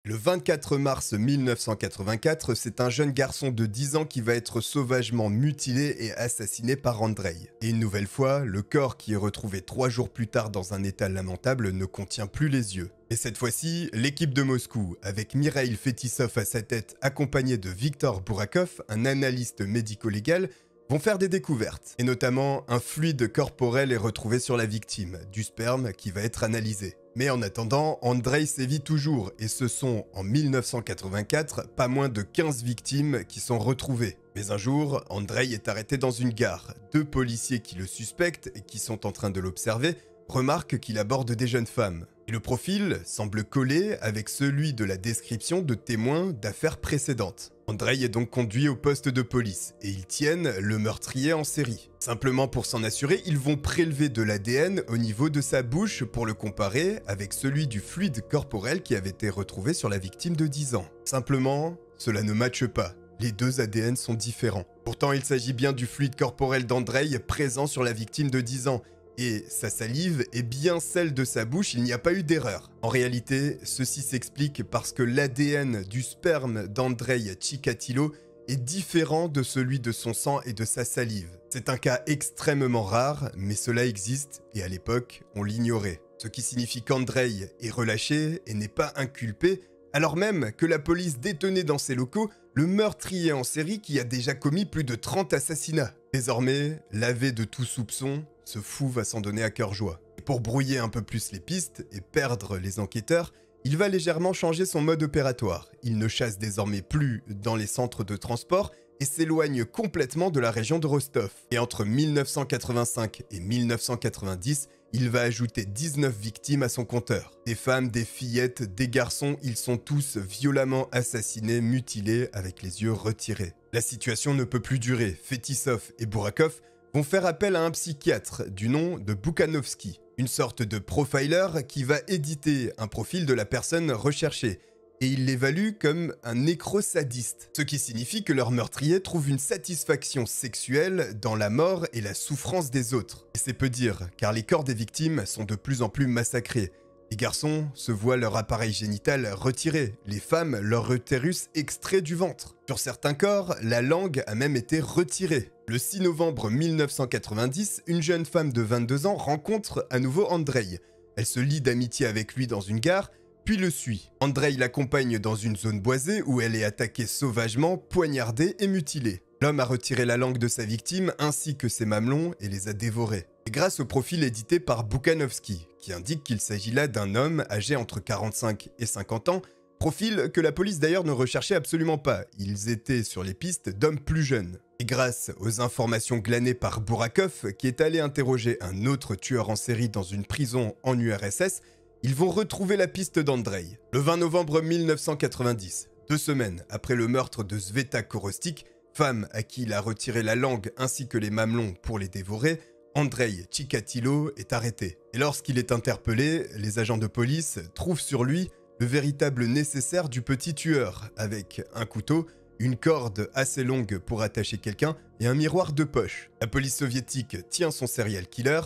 Le 24 mars 1984, c'est un jeune garçon de 10 ans qui va être sauvagement mutilé et assassiné par Andrei. Et une nouvelle fois, le corps qui est retrouvé 3 jours plus tard dans un état lamentable ne contient plus les yeux. Et cette fois-ci, l'équipe de Moscou, avec Mikhail Fetissov à sa tête accompagné de Viktor Burakov, un analyste médico-légal, vont faire des découvertes. Et notamment, un fluide corporel est retrouvé sur la victime, du sperme qui va être analysé. Mais en attendant, Andrei sévit toujours, et ce sont, en 1984, pas moins de 15 victimes qui sont retrouvées. Mais un jour, Andrei est arrêté dans une gare. 2 policiers qui le suspectent et qui sont en train de l'observer remarquent qu'il aborde des jeunes femmes. Et le profil semble coller avec celui de la description de témoins d'affaires précédentes. Andrei est donc conduit au poste de police, et ils tiennent le meurtrier en série. Simplement pour s'en assurer, ils vont prélever de l'ADN au niveau de sa bouche pour le comparer avec celui du fluide corporel qui avait été retrouvé sur la victime de 10 ans. Simplement, cela ne matche pas. Les 2 ADN sont différents. Pourtant, il s'agit bien du fluide corporel d'Andrei présent sur la victime de 10 ans. Et sa salive est bien celle de sa bouche, il n'y a pas eu d'erreur. En réalité, ceci s'explique parce que l'ADN du sperme d'Andrei Chikatilo est différent de celui de son sang et de sa salive. C'est un cas extrêmement rare, mais cela existe, et à l'époque, on l'ignorait. Ce qui signifie qu'Andrei est relâché et n'est pas inculpé, alors même que la police détenait dans ses locaux le meurtrier en série qui a déjà commis plus de 30 assassinats. Désormais, lavé de tout soupçon, ce fou va s'en donner à cœur joie. Et pour brouiller un peu plus les pistes et perdre les enquêteurs, il va légèrement changer son mode opératoire. Il ne chasse désormais plus dans les centres de transport et s'éloigne complètement de la région de Rostov. Et entre 1985 et 1990, il va ajouter 19 victimes à son compteur. Des femmes, des fillettes, des garçons, ils sont tous violemment assassinés, mutilés, avec les yeux retirés. La situation ne peut plus durer. Fetissov et Burakov vont faire appel à un psychiatre du nom de Bukhanovsky, une sorte de profiler qui va éditer un profil de la personne recherchée, et il l'évalue comme un nécrosadiste, ce qui signifie que leur meurtrier trouve une satisfaction sexuelle dans la mort et la souffrance des autres. Et c'est peu dire, car les corps des victimes sont de plus en plus massacrés. Les garçons se voient leur appareil génital retiré, les femmes leur utérus extrait du ventre. Sur certains corps, la langue a même été retirée. Le 6 novembre 1990, une jeune femme de 22 ans rencontre à nouveau Andrei. Elle se lie d'amitié avec lui dans une gare, puis le suit. Andrei l'accompagne dans une zone boisée où elle est attaquée sauvagement, poignardée et mutilée. L'homme a retiré la langue de sa victime ainsi que ses mamelons et les a dévorés. Et grâce au profil édité par Bukhanovsky, qui indique qu'il s'agit là d'un homme âgé entre 45 et 50 ans, Profil que la police d'ailleurs ne recherchait absolument pas, ils étaient sur les pistes d'hommes plus jeunes. Et grâce aux informations glanées par Burakov, qui est allé interroger un autre tueur en série dans une prison en URSS, ils vont retrouver la piste d'Andrei. Le 20 novembre 1990, 2 semaines après le meurtre de Sveta Korostik, femme à qui il a retiré la langue ainsi que les mamelons pour les dévorer, Andrei Chikatilo est arrêté. Et lorsqu'il est interpellé, les agents de police trouvent sur lui le véritable nécessaire du petit tueur, avec un couteau, une corde assez longue pour attacher quelqu'un et un miroir de poche. La police soviétique tient son serial killer,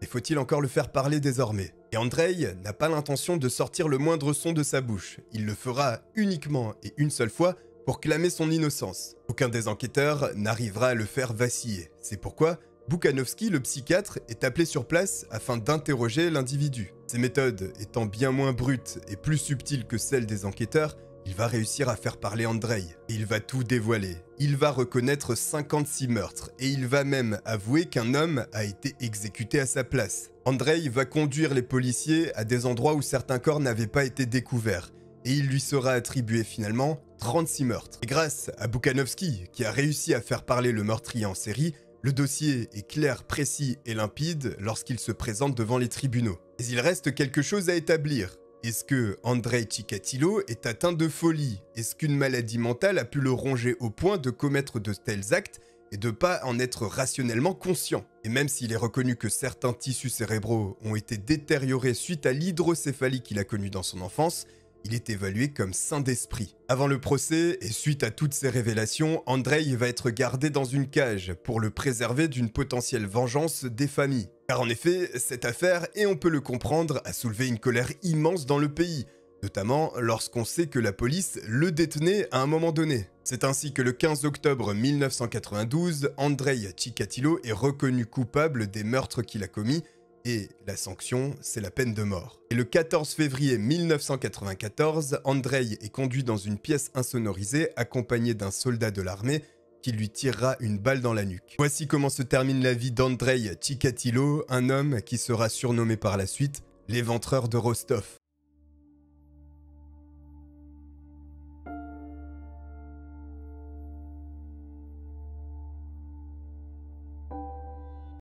mais faut-il encore le faire parler désormais? Et Andrei n'a pas l'intention de sortir le moindre son de sa bouche. Il le fera uniquement et une seule fois pour clamer son innocence. Aucun des enquêteurs n'arrivera à le faire vaciller. C'est pourquoi Bukhanovsky, le psychiatre, est appelé sur place afin d'interroger l'individu. Ses méthodes étant bien moins brutes et plus subtiles que celles des enquêteurs, il va réussir à faire parler Andrei. Et il va tout dévoiler. Il va reconnaître 56 meurtres et il va même avouer qu'un homme a été exécuté à sa place. Andrei va conduire les policiers à des endroits où certains corps n'avaient pas été découverts. Et il lui sera attribué finalement 36 meurtres. Et grâce à Bukhanovsky, qui a réussi à faire parler le meurtrier en série, le dossier est clair, précis et limpide lorsqu'il se présente devant les tribunaux. Mais il reste quelque chose à établir. Est-ce que Andrei Chikatilo est atteint de folie? Est-ce qu'une maladie mentale a pu le ronger au point de commettre de tels actes et de ne pas en être rationnellement conscient? Et même s'il est reconnu que certains tissus cérébraux ont été détériorés suite à l'hydrocéphalie qu'il a connue dans son enfance, il est évalué comme sain d'esprit. Avant le procès, et suite à toutes ces révélations, Andrei va être gardé dans une cage pour le préserver d'une potentielle vengeance des familles. Car en effet, cette affaire, et on peut le comprendre, a soulevé une colère immense dans le pays, notamment lorsqu'on sait que la police le détenait à un moment donné. C'est ainsi que le 15 octobre 1992, Andrei Chikatilo est reconnu coupable des meurtres qu'il a commis, et la sanction, c'est la peine de mort. Et le 14 février 1994, Andrei est conduit dans une pièce insonorisée accompagné d'un soldat de l'armée qui lui tirera une balle dans la nuque. Voici comment se termine la vie d'Andrei Chikatilo, un homme qui sera surnommé par la suite l'éventreur de Rostov.